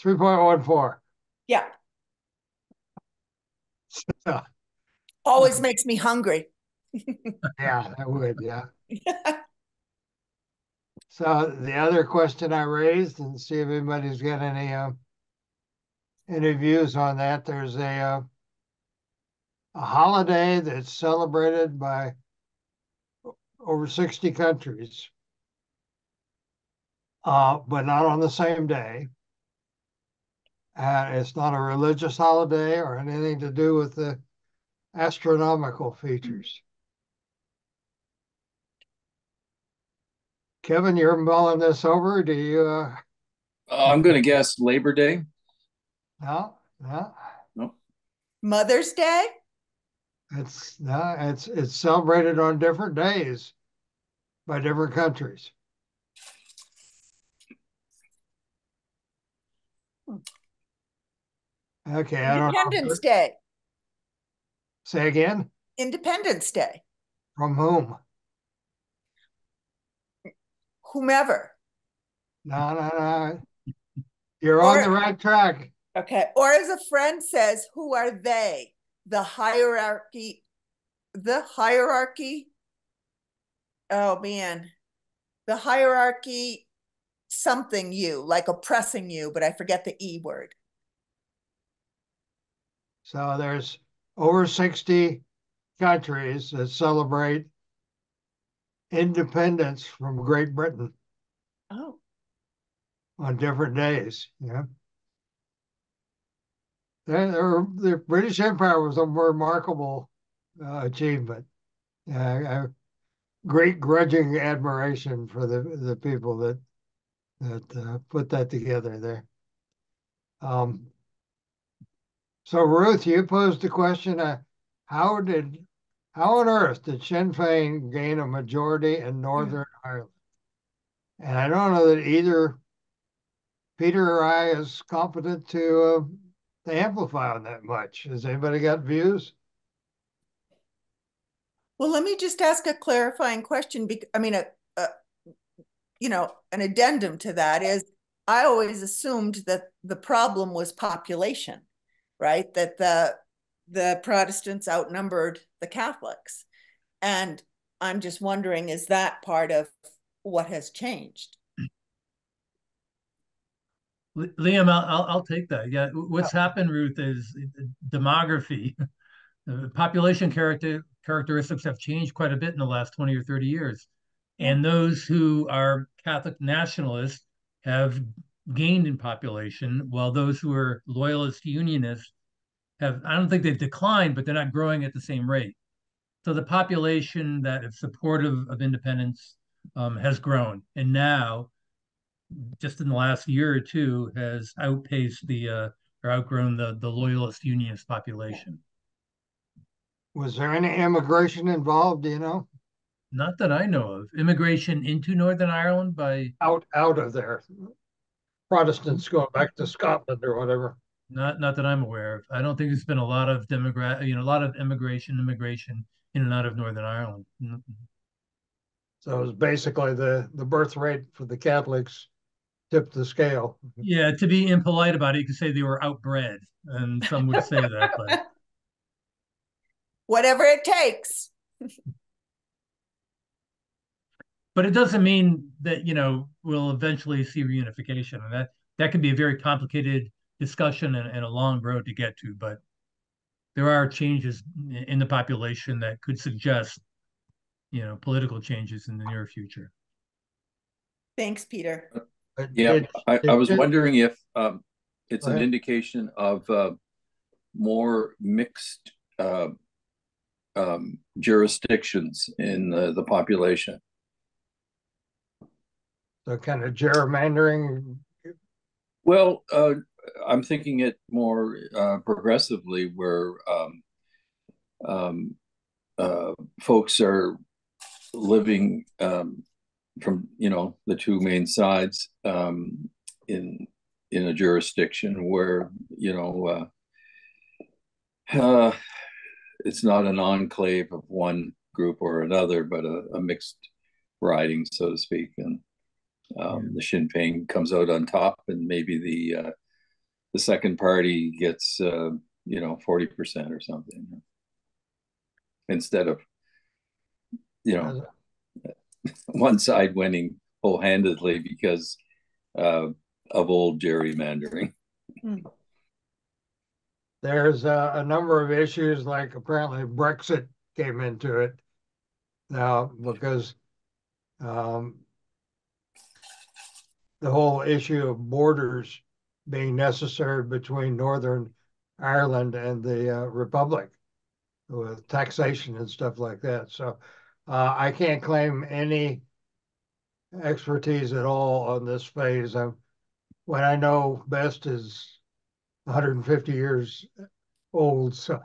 3.14. Yeah. So. Always makes me hungry. Yeah, I would, yeah. So the other question I raised, and see if anybody's got any views on that. There's a holiday that's celebrated by over 60 countries, but not on the same day. It's not a religious holiday or anything to do with the astronomical features. Kevin, you're mulling this over. Do you? I'm going to guess Labor Day. No. Mother's Day. It's celebrated on different days by different countries. Okay, I don't know. Independence Day. Say again? Independence Day. From whom? Whomever. No. You're on the right track. Okay. Or as a friend says, who are they? The hierarchy. Oh, man. The hierarchy something you, like oppressing you, but I forget the E word. So there's over 60 countries that celebrate independence from Great Britain. Oh. On different days, yeah. The British Empire was a remarkable achievement. Great grudging admiration for the people that put that together there. So Ruth, you posed the question: how on earth did Sinn Féin gain a majority in Northern Ireland? And I don't know that either Peter or I is competent to amplify on that much. Has anybody got views? Well, let me just ask a clarifying question. An addendum to that is: I always assumed that the problem was population. Right, that the Protestants outnumbered the Catholics, and I'm just wondering, is that part of what has changed? Liam, I'll take that. Yeah, what's happened, Ruth, is demography, population characteristics have changed quite a bit in the last 20 or 30 years. And those who are Catholic nationalists have gained in population, while those who are loyalist unionists have, I don't think they've declined, but they're not growing at the same rate. So the population that is supportive of independence has grown. And now, just in the last year or two, has outpaced the, or outgrown the loyalist unionist population. Was there any immigration involved, do you know? Not that I know of. Immigration into Northern Ireland by... Out of there. Protestants going back to Scotland or whatever. Not that I'm aware of. I don't think there's been a lot of immigration in and out of Northern Ireland. So it was basically the birth rate for the Catholics tipped the scale. Yeah, to be impolite about it, you could say they were outbred, and some would say that. But... whatever it takes. But it doesn't mean that, you know, we'll eventually see reunification, and that could be a very complicated discussion and a long road to get to. But there are changes in the population that could suggest, you know, political changes in the near future. Thanks, Peter. Yeah, I was wondering if it's an indication of more mixed jurisdictions in the population. So kind of gerrymandering? Well, I'm thinking it more progressively, where folks are living from, you know, the two main sides in a jurisdiction where, you know, it's not an enclave of one group or another, but a mixed riding, so to speak. And the Sinn Féin comes out on top, and maybe the second party gets, you know, 40% or something, instead of, you know, one side winning whole-handedly because of old gerrymandering. There's a number of issues, like apparently Brexit came into it now, because the whole issue of borders being necessary between Northern Ireland and the Republic, with taxation and stuff like that. So I can't claim any expertise at all on this phase. What I know best is 150 years old. So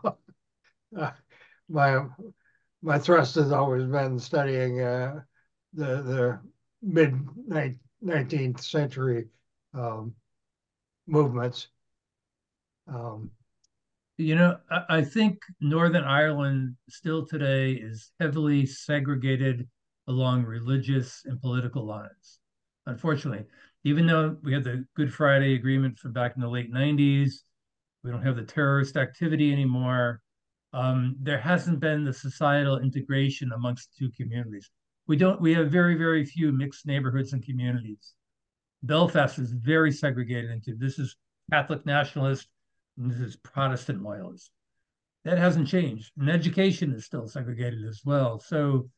my thrust has always been studying the mid-19th century movements. You know, I think Northern Ireland still today is heavily segregated along religious and political lines, unfortunately. Even though we had the Good Friday Agreement from back in the late 90s, we don't have the terrorist activity anymore. There hasn't been the societal integration amongst the two communities. We have very, very few mixed neighborhoods and communities. Belfast is very segregated into, this is Catholic nationalist, and this is Protestant loyalist. That hasn't changed. And education is still segregated as well. So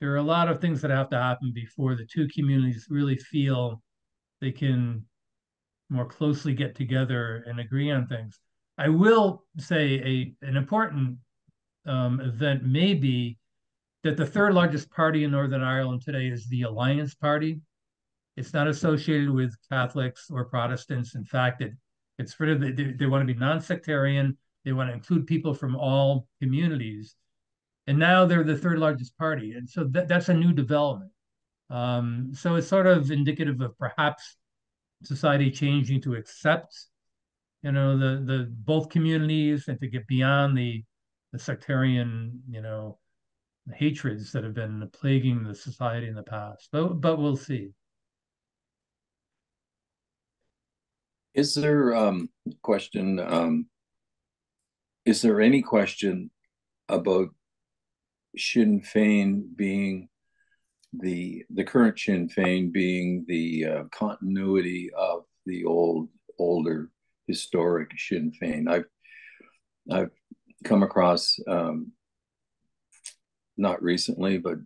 there are a lot of things that have to happen before the two communities really feel they can more closely get together and agree on things. I will say an important event may be that the third largest party in Northern Ireland today is the Alliance Party. It's not associated with Catholics or Protestants. In fact, it's rid of they want to be non-sectarian. They want to include people from all communities. And now they're the third largest party. And so that's a new development. So it's sort of indicative of perhaps society changing to accept, you know, the both communities, and to get beyond the sectarian, you know, hatreds that have been plaguing the society in the past. But we'll see. Is there is there any question about Sinn Féin being the current Sinn Féin being the continuity of the older historic Sinn Féin. I've come across, not recently, but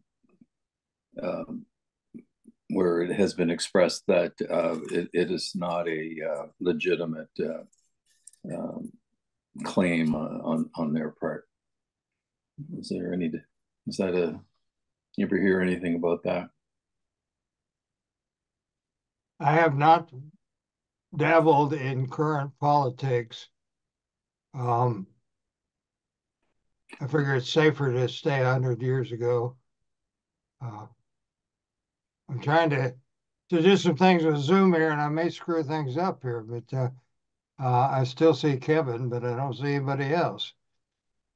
where it has been expressed that it is not a legitimate claim on their part. You ever hear anything about that? I have not dabbled in current politics. I figure it's safer to stay 100 years ago. I'm trying to do some things with Zoom here, and I may screw things up here, but I still see Kevin, but I don't see anybody else.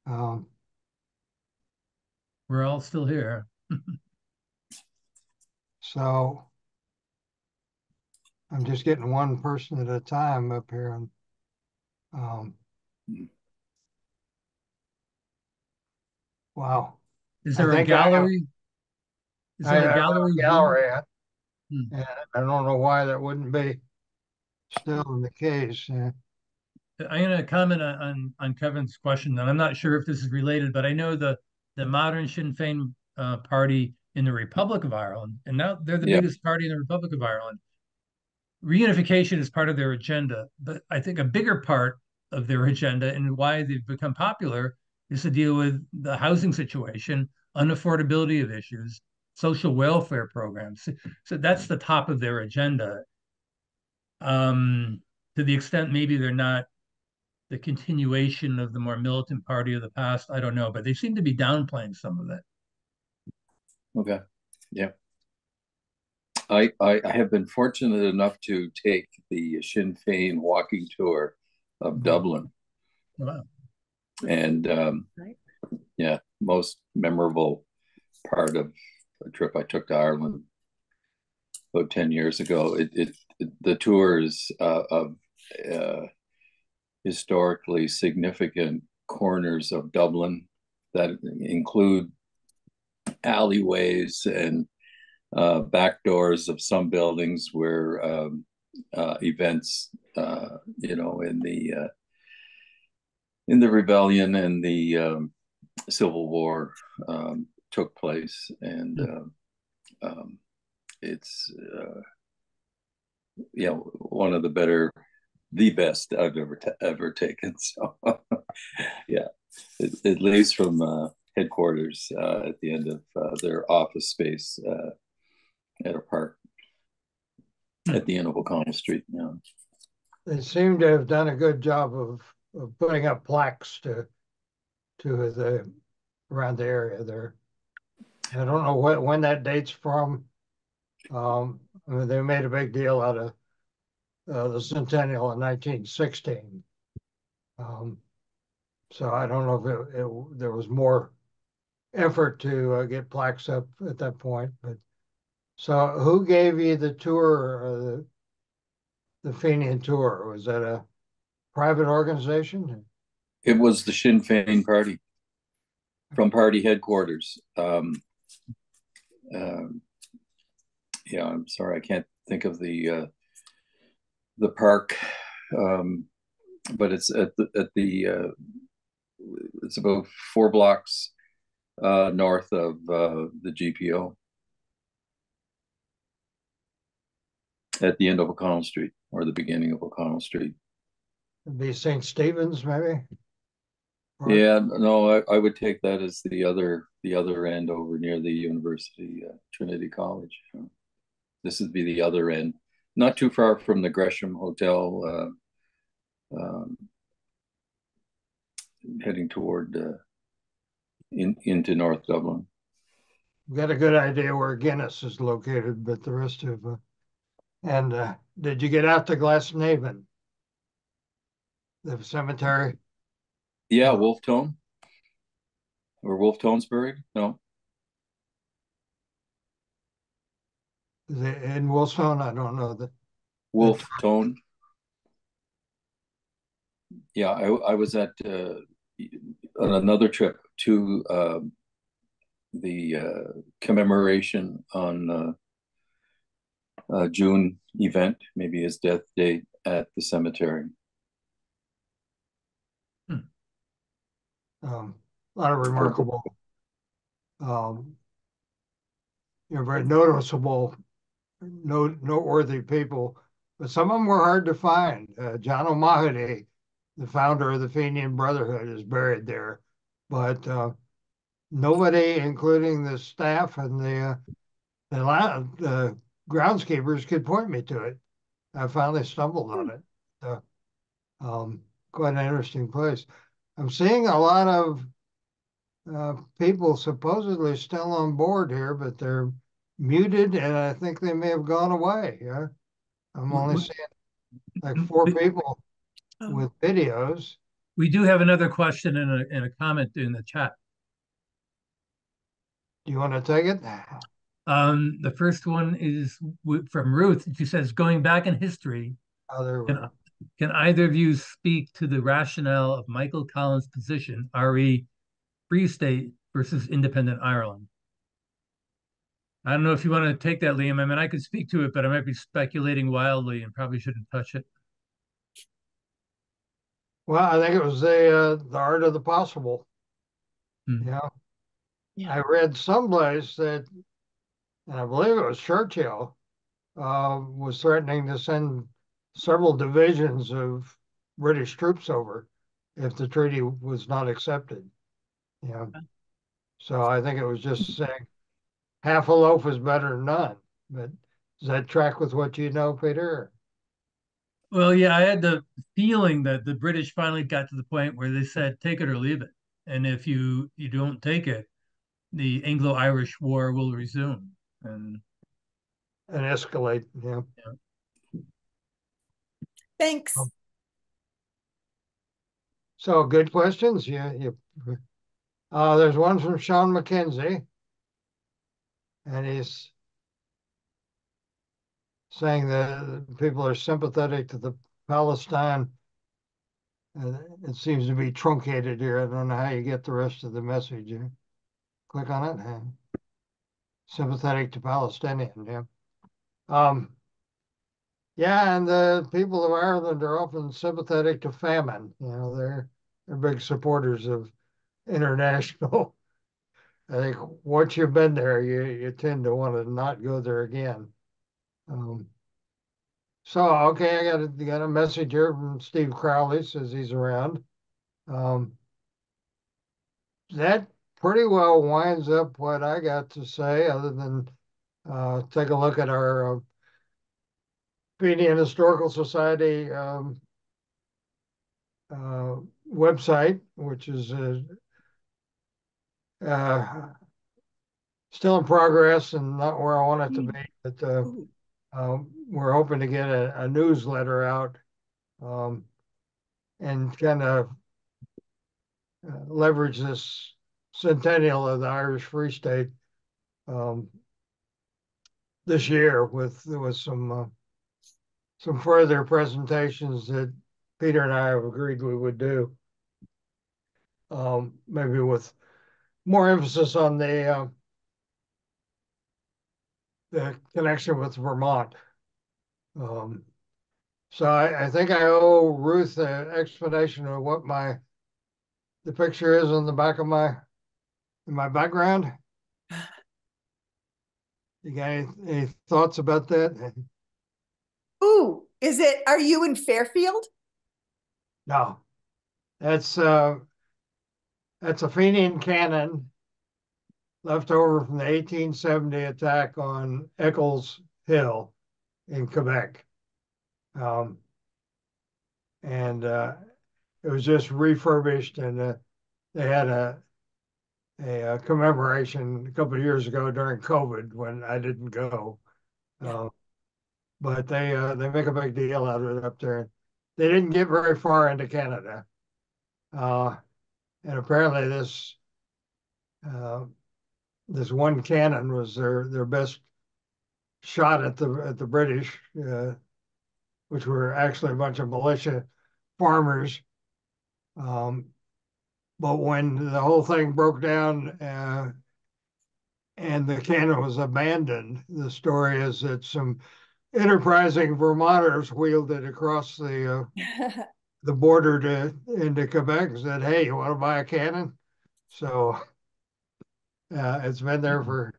We're all still here. So I'm just getting one person at a time up here. And, wow. Is there a gallery? Is there a gallery? Gallery. And I don't know why that wouldn't be still in the case. I'm going to comment on Kevin's question, and I'm not sure if this is related, but I know the modern Sinn Féin party in the Republic of Ireland, and now they're the biggest party in the Republic of Ireland. Reunification is part of their agenda, but I think a bigger part of their agenda and why they've become popular is to deal with the housing situation, unaffordability of issues, social welfare programs. So that's the top of their agenda. To the extent maybe they're not the continuation of the more militant party of the past, I don't know, but they seem to be downplaying some of that. Okay, yeah. I have been fortunate enough to take the Sinn Féin walking tour of Dublin. Wow. And yeah, most memorable part of a trip I took to Ireland about 10 years ago. The tours of historically significant corners of Dublin that include alleyways and back doors of some buildings where events, you know, in the rebellion and the Civil War took place, and it's you know, one of the better. The best I've ever taken. So, yeah, at least from headquarters at the end of their office space at a park at the end of O'Connell Street. Yeah. They seem to have done a good job of putting up plaques to the around the area there. I don't know when that dates from. I mean, they made a big deal out of. The centennial in 1916. So I don't know if there was more effort to get plaques up at that point. But so who gave you the tour, the Fenian tour? Was that a private organization? It was the Sinn Féin party from party headquarters. Yeah, I'm sorry, I can't think of the park, but it's at the it's about 4 blocks north of the GPO at the end of O'Connell Street or the beginning of O'Connell Street. It'd be St. Stephen's, maybe. Or... Yeah, no, I would take that as the other end over near the university, Trinity College. This would be the other end. Not too far from the Gresham Hotel, heading toward into North Dublin. We've got a good idea where Guinness is located, but the rest of and did you get out to Glasnevin, the cemetery? Yeah, Wolfetown or Wolftownsbury? No. In Wolfetown, I don't know that. Wolfetown. Yeah, I was at on another trip to the commemoration on June event, maybe his death day at the cemetery. A lot of remarkable, you know, very noticeable, noteworthy people, but some of them were hard to find. John O'Mahony, the founder of the Fenian Brotherhood, is buried there, but nobody, including the staff and the groundskeepers, could point me to it. I finally stumbled on it. Quite an interesting place. I'm seeing a lot of people supposedly still on board here, but they're muted, and I think they may have gone away. Yeah, I'm only seeing like four people with videos. We do have another question and a comment in the chat. Do you want to take it? The first one is from Ruth. She says, going back in history, can either of you speak to the rationale of Michael Collins' position, RE Free State versus Independent Ireland? I don't know if you want to take that, Liam. I mean, I could speak to it, but I might be speculating wildly and probably shouldn't touch it. Well, I think it was the art of the possible. Mm-hmm. Yeah. I read someplace that, and I believe it was Churchill, was threatening to send several divisions of British troops over if the treaty was not accepted. Yeah. So I think it was just saying half a loaf is better than none. But does that track with what you know, Peter? Well, yeah, I had the feeling that the British finally got to the point where they said, take it or leave it. And if you don't take it, the Anglo-Irish War will resume and escalate. Yeah. Yeah. Thanks. So good questions. Yeah. There's one from Sean McKenzie, and he's saying that people are sympathetic to the Palestine. And it seems to be truncated here. I don't know how you get the rest of the message. Yeah. Click on it. Yeah. Sympathetic to Palestinian. Yeah. Yeah, and the people of Ireland are often sympathetic to famine. You know, they're big supporters of international. I think once you've been there, you tend to want to not go there again. So okay, I got a message here from Steve Crowley, says he's around. That pretty well winds up what I got to say, other than take a look at our Fenian Historical Society website, which is still in progress and not where I want it to be. But we're hoping to get a newsletter out and kind of leverage this centennial of the Irish Free State this year with some further presentations that Peter and I have agreed we would do. Maybe with more emphasis on the connection with Vermont. So I think I owe Ruth an explanation of what the picture is on the back of my background. You got any thoughts about that? Ooh, are you in Fairfield? No, that's a Fenian cannon left over from the 1870 attack on Eccles Hill in Quebec. It was just refurbished, and they had a commemoration a couple of years ago during COVID when I didn't go. But they make a big deal out of it up there. They didn't get very far into Canada. And apparently this this one cannon was their best shot at the British, which were actually a bunch of militia farmers. But when the whole thing broke down and the cannon was abandoned, the story is that some enterprising Vermonters wheeled it across the border into Quebec and said, "Hey, you want to buy a cannon?" So it's been there for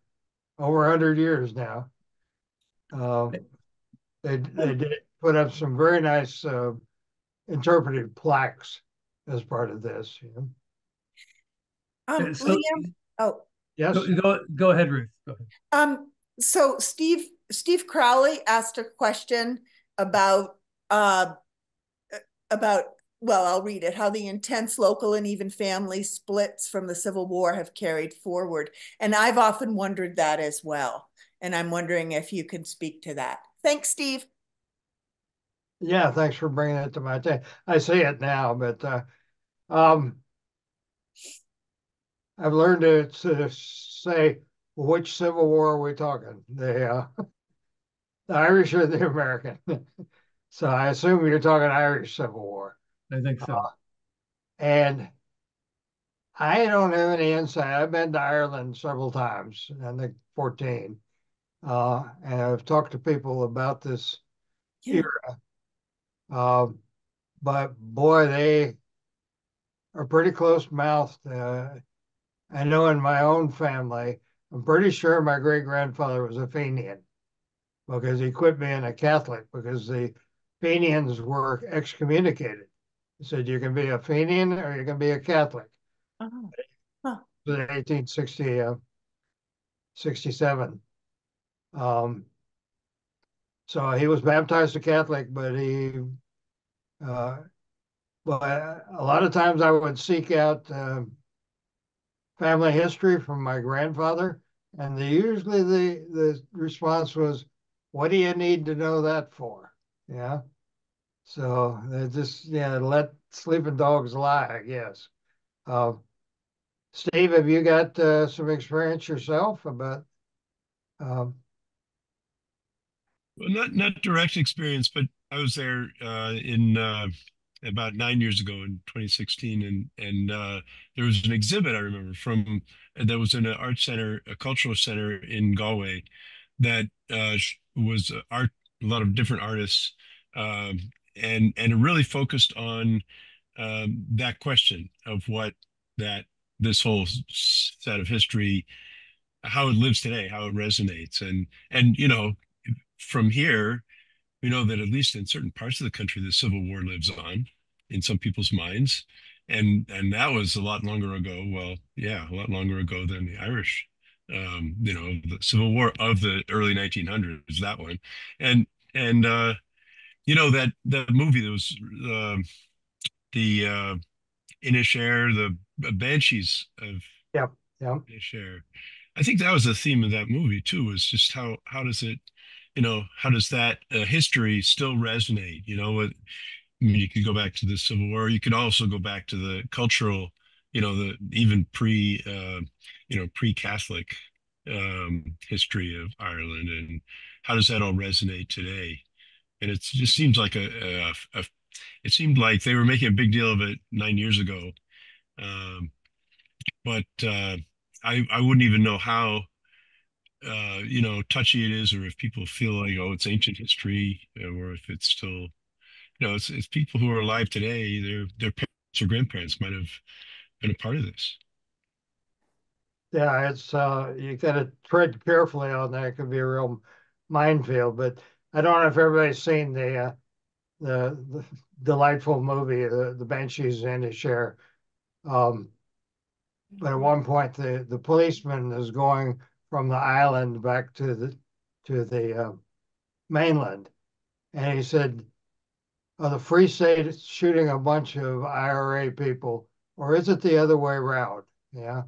over 100 years now. They did put up some very nice interpretive plaques as part of this. You know? Liam, oh, yes, go ahead, Ruth. Go ahead. So Steve Crowley asked a question about, well, I'll read it, how the intense local and even family splits from the Civil War have carried forward. And I've often wondered that as well. And I'm wondering if you can speak to that. Thanks, Steve. Yeah, thanks for bringing that to my attention. I see it now, but I've learned to say, which Civil War are we talking? The Irish or the American? So I assume you're talking Irish Civil War. I think so. And I don't have any insight. I've been to Ireland several times, I think 14. And I've talked to people about this era. But boy, they are pretty close-mouthed. I know in my own family, I'm pretty sure my great-grandfather was a Fenian because he quit being a Catholic because the Fenians were excommunicated. He said, you can be a Fenian or you can be a Catholic. Uh-huh. Huh. In 1867. So he was baptized a Catholic, but he, well, a lot of times I would seek out family history from my grandfather, and usually the response was, "What do you need to know that for?" Yeah, so they just let sleeping dogs lie, I guess. Steve, have you got some experience yourself about? Well, not direct experience, but I was there in about 9 years ago in 2016, and there was an exhibit I remember from that was in an art center, a cultural center in Galway, that was art, a lot of different artists, and it really focused on that question of what this whole set of history, how it lives today, how it resonates, and from here. We know that at least in certain parts of the country, the Civil War lives on in some people's minds. And that was a lot longer ago. Well, yeah, a lot longer ago than the Irish, the Civil War of the early 1900s, that one. And that movie that was the Inish Air, the Banshees of Inish Air. I think that was the theme of that movie, too, was just how does it, how does that history still resonate? You could go back to the Civil War. You could also go back to the cultural, even pre-Catholic history of Ireland, and how does that all resonate today? And it just seems like it seemed like they were making a big deal of it 9 years ago, but I wouldn't even know how. Touchy it is, or if people feel like, oh, it's ancient history, or if it's still, it's people who are alive today, their parents or grandparents might have been a part of this. Yeah, it's you got to tread carefully on that. It could be a real minefield. But I don't know if everybody's seen the delightful movie, the Banshees of Inisherin. But at one point, the policeman is going from the island back to the mainland, and he said, "Are the Free State shooting a bunch of IRA people, or is it the other way around?" Yeah,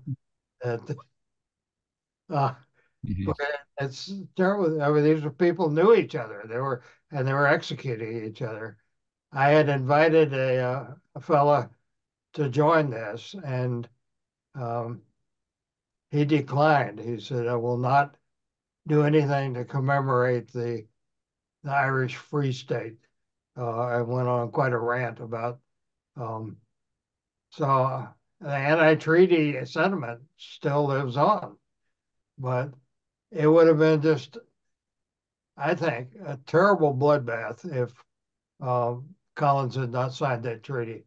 it's terrible. I mean, these were people who knew each other. They were executing each other. I had invited a fella to join this, and he declined. He said, "I will not do anything to commemorate the Irish Free State." I went on quite a rant about so the anti-treaty sentiment still lives on, but it would have been just I think, a terrible bloodbath if Collins had not signed that treaty.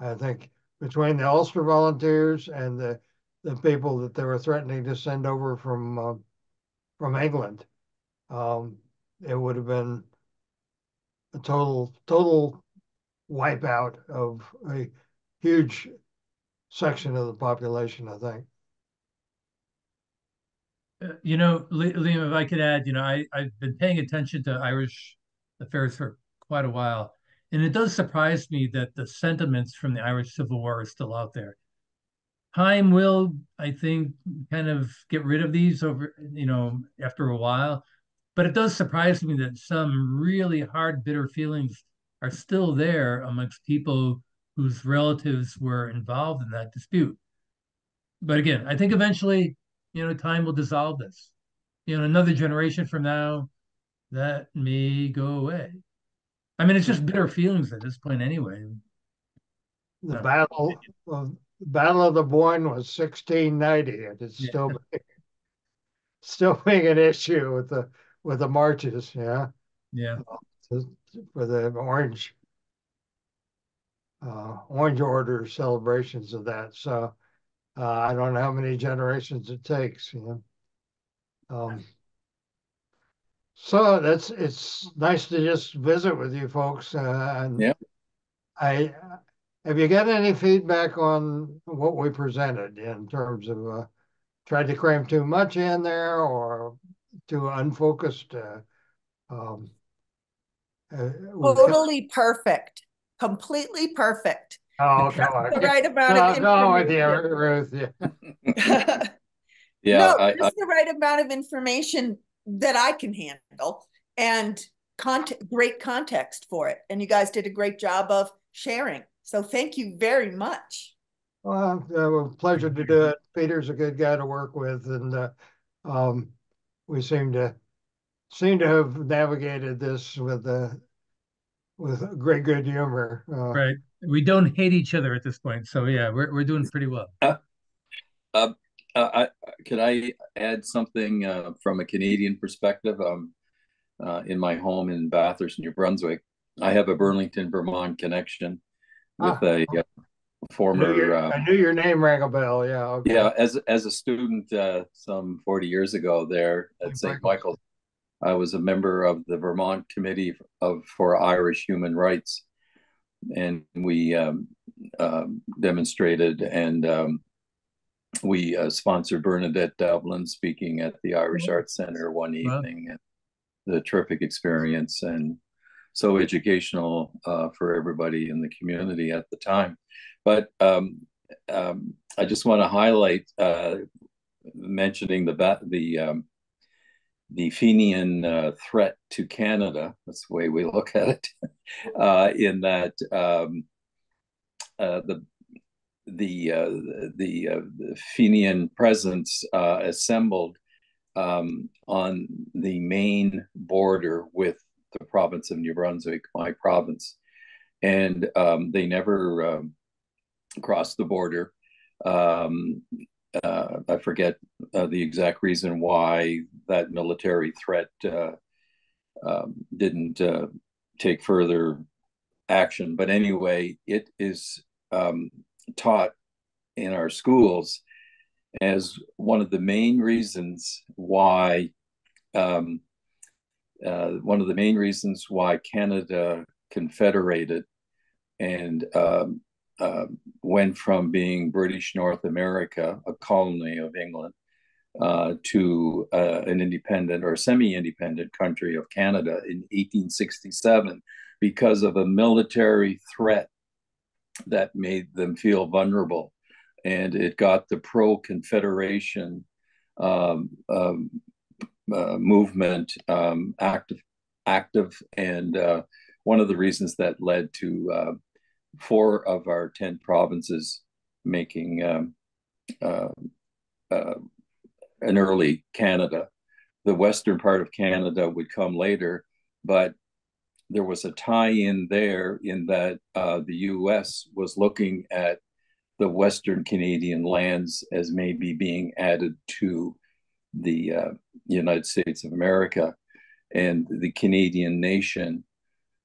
I think between the Ulster Volunteers and the people that they were threatening to send over from England, it would have been a total wipeout of a huge section of the population, I think. You know, Liam, if I could add, you know, I've been paying attention to Irish affairs for quite a while, and it does surprise me that the sentiments from the Irish Civil War are still out there. Time will, I think, kind of get rid of these over, you know, after a while. But it does surprise me that some really hard, bitter feelings are still there amongst people whose relatives were involved in that dispute. But again, I think eventually, you know, time will dissolve this. You know, another generation from now, that may go away. I mean, it's just bitter feelings at this point anyway. The Battle of the Boyne was 1690, and it's still being an issue with the marches, for the Orange Order celebrations of that. So I don't know how many generations it takes, you know. So it's nice to just visit with you folks. And yeah, have you got any feedback on what we presented in terms of tried to cram too much in there or too unfocused? Totally perfect, completely perfect. Oh, okay. Right about no with you, Ruth. Yeah. Yeah, no, just the right amount of information that I can handle and great context for it. And you guys did a great job of sharing. So thank you very much. Well, it was a pleasure to do it. Peter's a good guy to work with. And we seem to have navigated this with great good humor. Right. We don't hate each other at this point. So yeah, we're doing pretty well. Could I add something from a Canadian perspective? In my home in Bathurst, New Brunswick, I have a Burlington, Vermont connection with a former... I knew your name rang a bell, yeah. Okay. Yeah, as a student some 40 years ago there at St. Michael's, I was a member of the Vermont Committee for Irish Human Rights. And we demonstrated and... we sponsored Bernadette Devlin speaking at the Irish Arts Center one evening. Wow. And the terrific experience, and so educational for everybody in the community at the time. But I just want to highlight mentioning the Fenian threat to Canada. That's the way we look at it. In that the Fenian presence assembled on the main border with the province of New Brunswick, my province, and they never crossed the border. I forget the exact reason why that military threat didn't take further action, but anyway, it is taught in our schools as one of the main reasons why Canada confederated and went from being British North America, a colony of England, to an independent or semi-independent country of Canada in 1867 because of a military threat that made them feel vulnerable. And it got the pro-Confederation movement active. And one of the reasons that led to 4 of our 10 provinces making an early Canada. The western part of Canada would come later, but there was a tie-in there in that the U.S. was looking at the Western Canadian lands as maybe being added to the United States of America. and the Canadian nation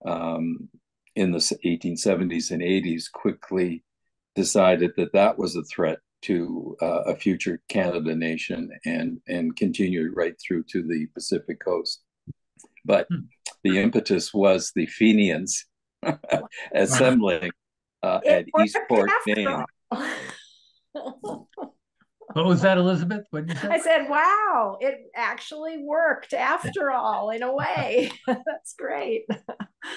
in the 1870s and 80s quickly decided that that was a threat to a future Canada nation, and continued right through to the Pacific coast. But the impetus was the Fenians assembling at Eastport, Maine. What was that, Elizabeth? What did you say? I said, wow, it actually worked after all, in a way. That's great.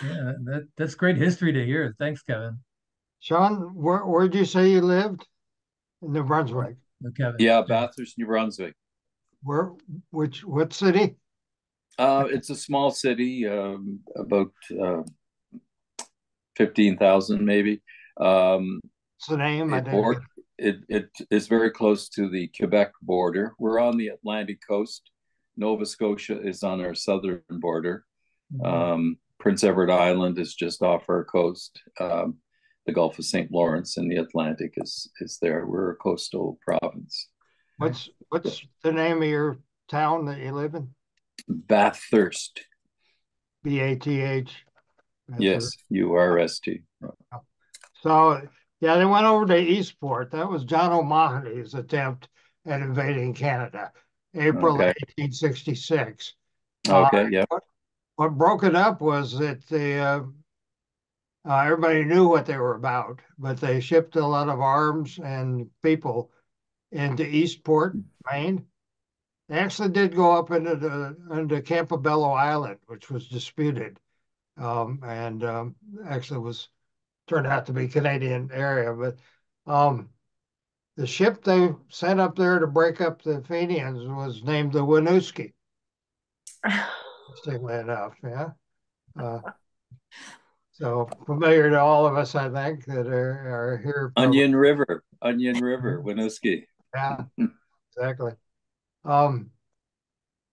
Yeah, that's great history to hear. Thanks, Kevin. Sean, where did you say you lived? In New Brunswick. Kevin. Yeah, Bathurst, New Brunswick. Where? Which? What city? It's a small city, about 15,000 maybe. What's the name? It is very close to the Quebec border. We're on the Atlantic coast. Nova Scotia is on our southern border. Mm-hmm. Prince Edward Island is just off our coast. The Gulf of St. Lawrence and the Atlantic is there. We're a coastal province. What's the name of your town that you live in? Bathurst. B-A-T-H. Yes, U-R-S-T. So, yeah, they went over to Eastport. That was John O'Mahony's attempt at invading Canada, April 1866. Okay, yeah. What broke it up was that the... everybody knew what they were about, but they shipped a lot of arms and people into Eastport, Maine. They actually did go up into Campobello Island, which was disputed, and actually was turned out to be Canadian area. But the ship they sent up there to break up the Fenians was named the Winooski. Interestingly enough, yeah. So familiar to all of us, I think, that are here. Onion River, Winooski. Yeah, exactly.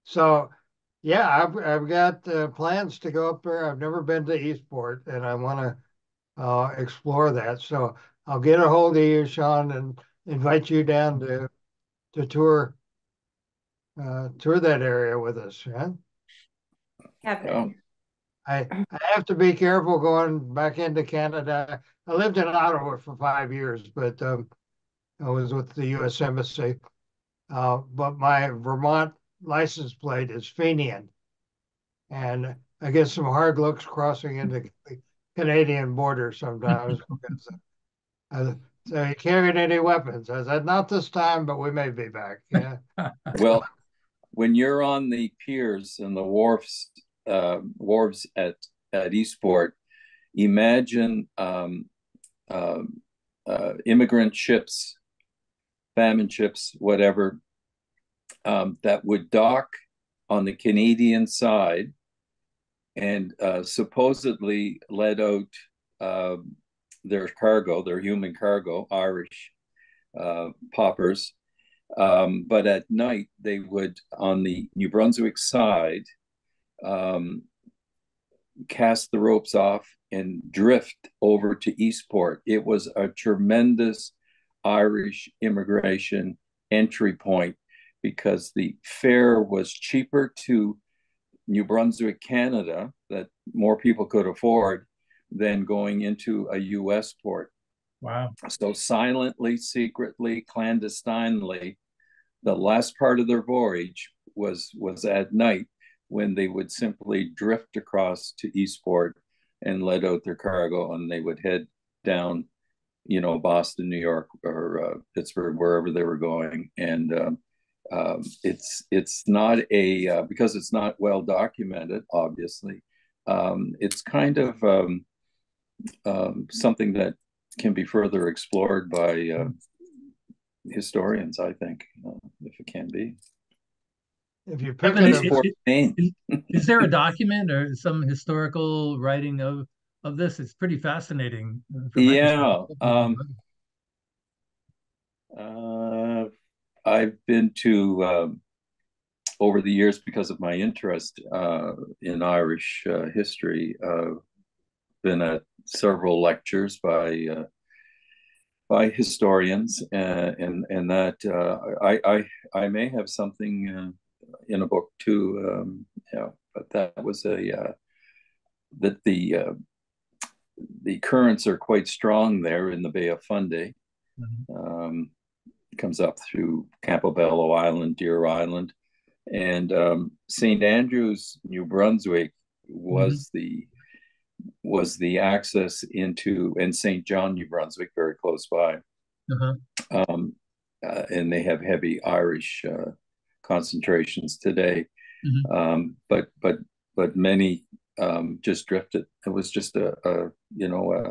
So, yeah, I've got plans to go up there. I've never been to Eastport, and I want to explore that. So I'll get a hold of you, Sean, and invite you down to tour that area with us. Yeah. I have to be careful going back into Canada. I lived in Ottawa for 5 years, but I was with the U.S. Embassy. But my Vermont license plate is Fenian. And I get some hard looks crossing into the Canadian border sometimes. So you carried any weapons? I said, not this time, but we may be back. Yeah. Well, when you're on the piers and the wharves at Eastport, imagine immigrant ships, famine ships, whatever, that would dock on the Canadian side and supposedly let out their cargo, their human cargo, Irish paupers. But at night, they would, on the New Brunswick side, cast the ropes off and drift over to Eastport. It was a tremendous Irish immigration entry point because the fare was cheaper to New Brunswick, Canada, that more people could afford than going into a U.S. port. Wow. So silently, secretly, clandestinely, the last part of their voyage was at night, when they would simply drift across to Eastport and let out their cargo, and they would head down, you know, Boston, New York, or Pittsburgh, wherever they were going. And it's not a, because it's not well documented, obviously, it's kind of something that can be further explored by historians, I think, if it can be. If you pick is there a document or some historical writing of this? It's pretty fascinating. Yeah, I've been to over the years because of my interest in Irish history. Been at several lectures by historians, and that I may have something. In a book too, yeah, But that was the currents are quite strong there in the Bay of Fundy. Mm-hmm. Comes up through Campobello Island, Deer Island, and St. Andrews, New Brunswick, was mm-hmm. the access into, and St. John, New Brunswick, very close by. Mm-hmm. And they have heavy Irish concentrations today. Mm-hmm. But many just drifted. It was just a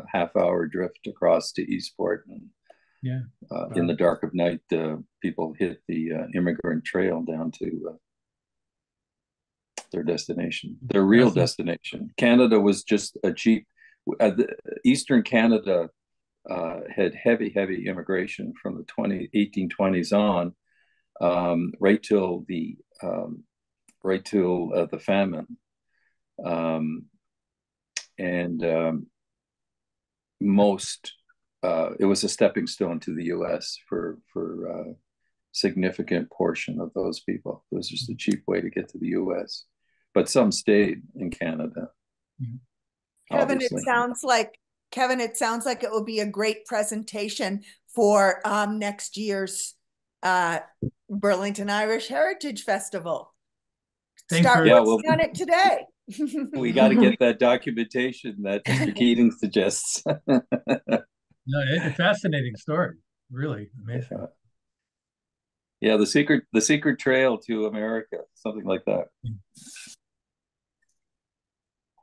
half-hour drift across to Eastport. And, yeah. In the dark of night, people hit the immigrant trail down to their destination, their real destination. Canada was just a cheap. Eastern Canada had heavy immigration from the 1820s on, right till the famine, and most. It was a stepping stone to the U.S. for a significant portion of those people. It was just a cheap way to get to the U.S., but some stayed in Canada. Kevin, obviously. It sounds like it will be a great presentation for next year's Burlington Irish Heritage Festival. Start working on it today. We got to get that documentation that Mr. Keating suggests. No, it's a fascinating story. Really amazing. Yeah, the secret trail to America, something like that.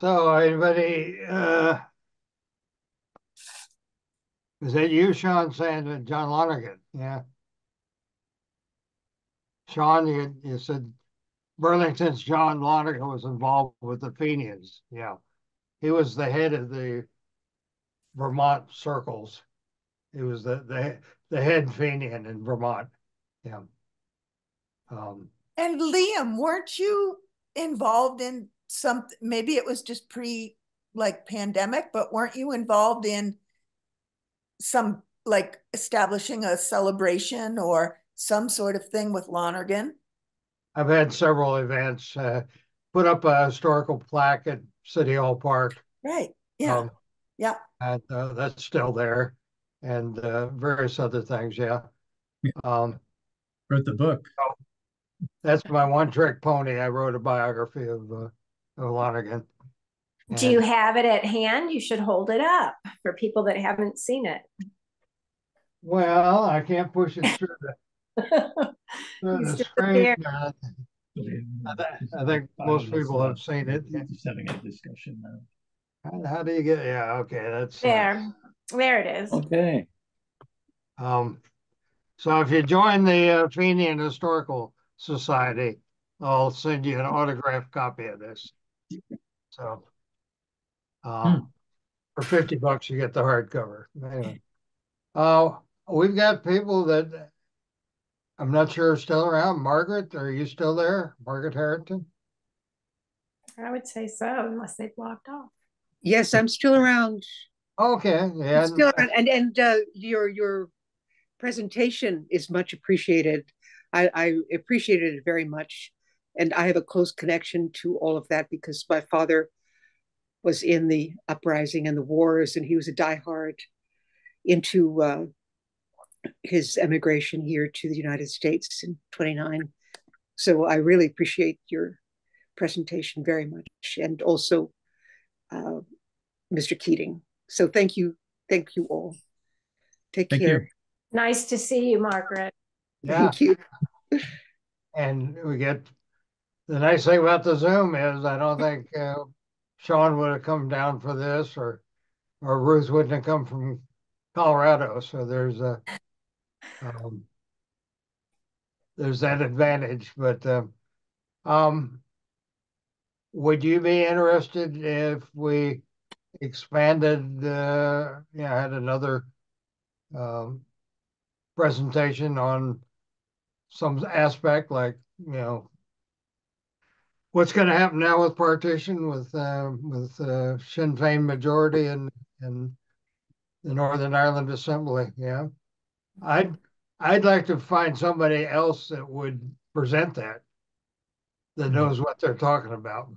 So, anybody, is that you, Sean Sanders and John Lonergan? Yeah. Sean, you said Burlington's John Lonergan was involved with the Fenians. Yeah, he was the head of the Vermont circles. It was the head Fenian in Vermont. Yeah. And Liam, weren't you involved in some? Maybe it was just pre-pandemic, but weren't you involved in some establishing a celebration or some sort of thing with Lonergan? I've had several events. Put up a historical plaque at City Hall Park. Right. Yeah. Yeah, and that's still there, and various other things. Yeah, wrote the book. So that's my one-trick pony. I wrote a biography of Lonergan. Do you have it at hand? You should hold it up for people that haven't seen it. Well, I can't push it through the screen. I think most people have seen it. Just having a discussion now. How do you get? Yeah, okay, that's there. There it is. Okay. So if you join the Fenian Historical Society, I'll send you an autographed copy of this. So, for $50, you get the hardcover. Anyway, we've got people that I'm not sure are still around. Margaret, are you still there, Margaret Harrington? I would say so, unless they've logged off. Yes, I'm still around. Okay, yeah. I'm still around. And your presentation is much appreciated. I appreciated it very much, and I have a close connection to all of that because my father was in the uprising and the wars, and he was a diehard into his emigration here to the United States in 1929. So I really appreciate your presentation very much, and also. Mr. Keating. So thank you all. Take care. Nice to see you, Margaret. Yeah. Thank you. And we get the nice thing about the Zoom is I don't think Sean would have come down for this, or Ruth wouldn't have come from Colorado. So there's that advantage, but. Would you be interested if we expanded, had another presentation on some aspect like what's going to happen now with partition, with Sinn Féin majority and the Northern Ireland Assembly? Yeah, I'd like to find somebody else that would present that. that knows what they're talking about.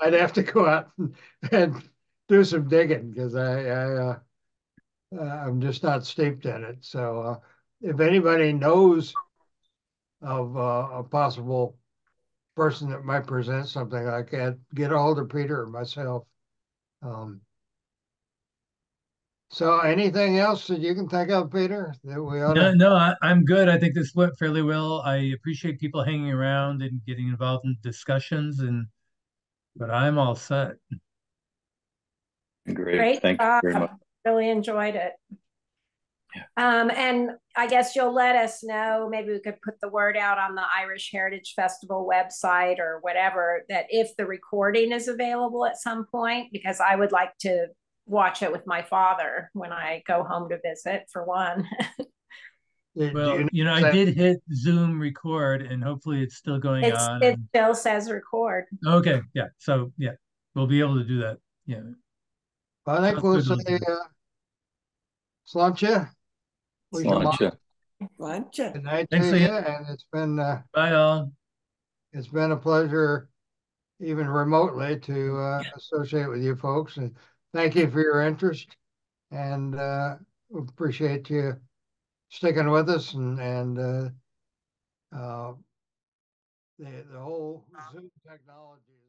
I'd have to go out and do some digging because I'm just not steeped in it. So if anybody knows of a possible person that might present something like that, get a hold of Peter or myself. So anything else that you can think of, Peter, that we ought to... No, I'm good. I think this went fairly well. I appreciate people hanging around and getting involved in discussions, but I'm all set. Great. Thank you very much. Really enjoyed it. Yeah. And I guess you'll let us know, maybe we could put the word out on the Irish Heritage Festival website or whatever, that if the recording is available at some point, because I would like to watch it with my father when I go home to visit, for one. Well, you know, I did hit Zoom record and hopefully it's still going on. It still says record. Okay, yeah. So, yeah, we'll be able to do that. Yeah. Well, I think we'll say sláinte. Sláinte. Good night to you, and it's been... bye, all. It's been a pleasure, even remotely, to associate with you folks. And thank you for your interest, and appreciate you sticking with us, and the whole Zoom technology.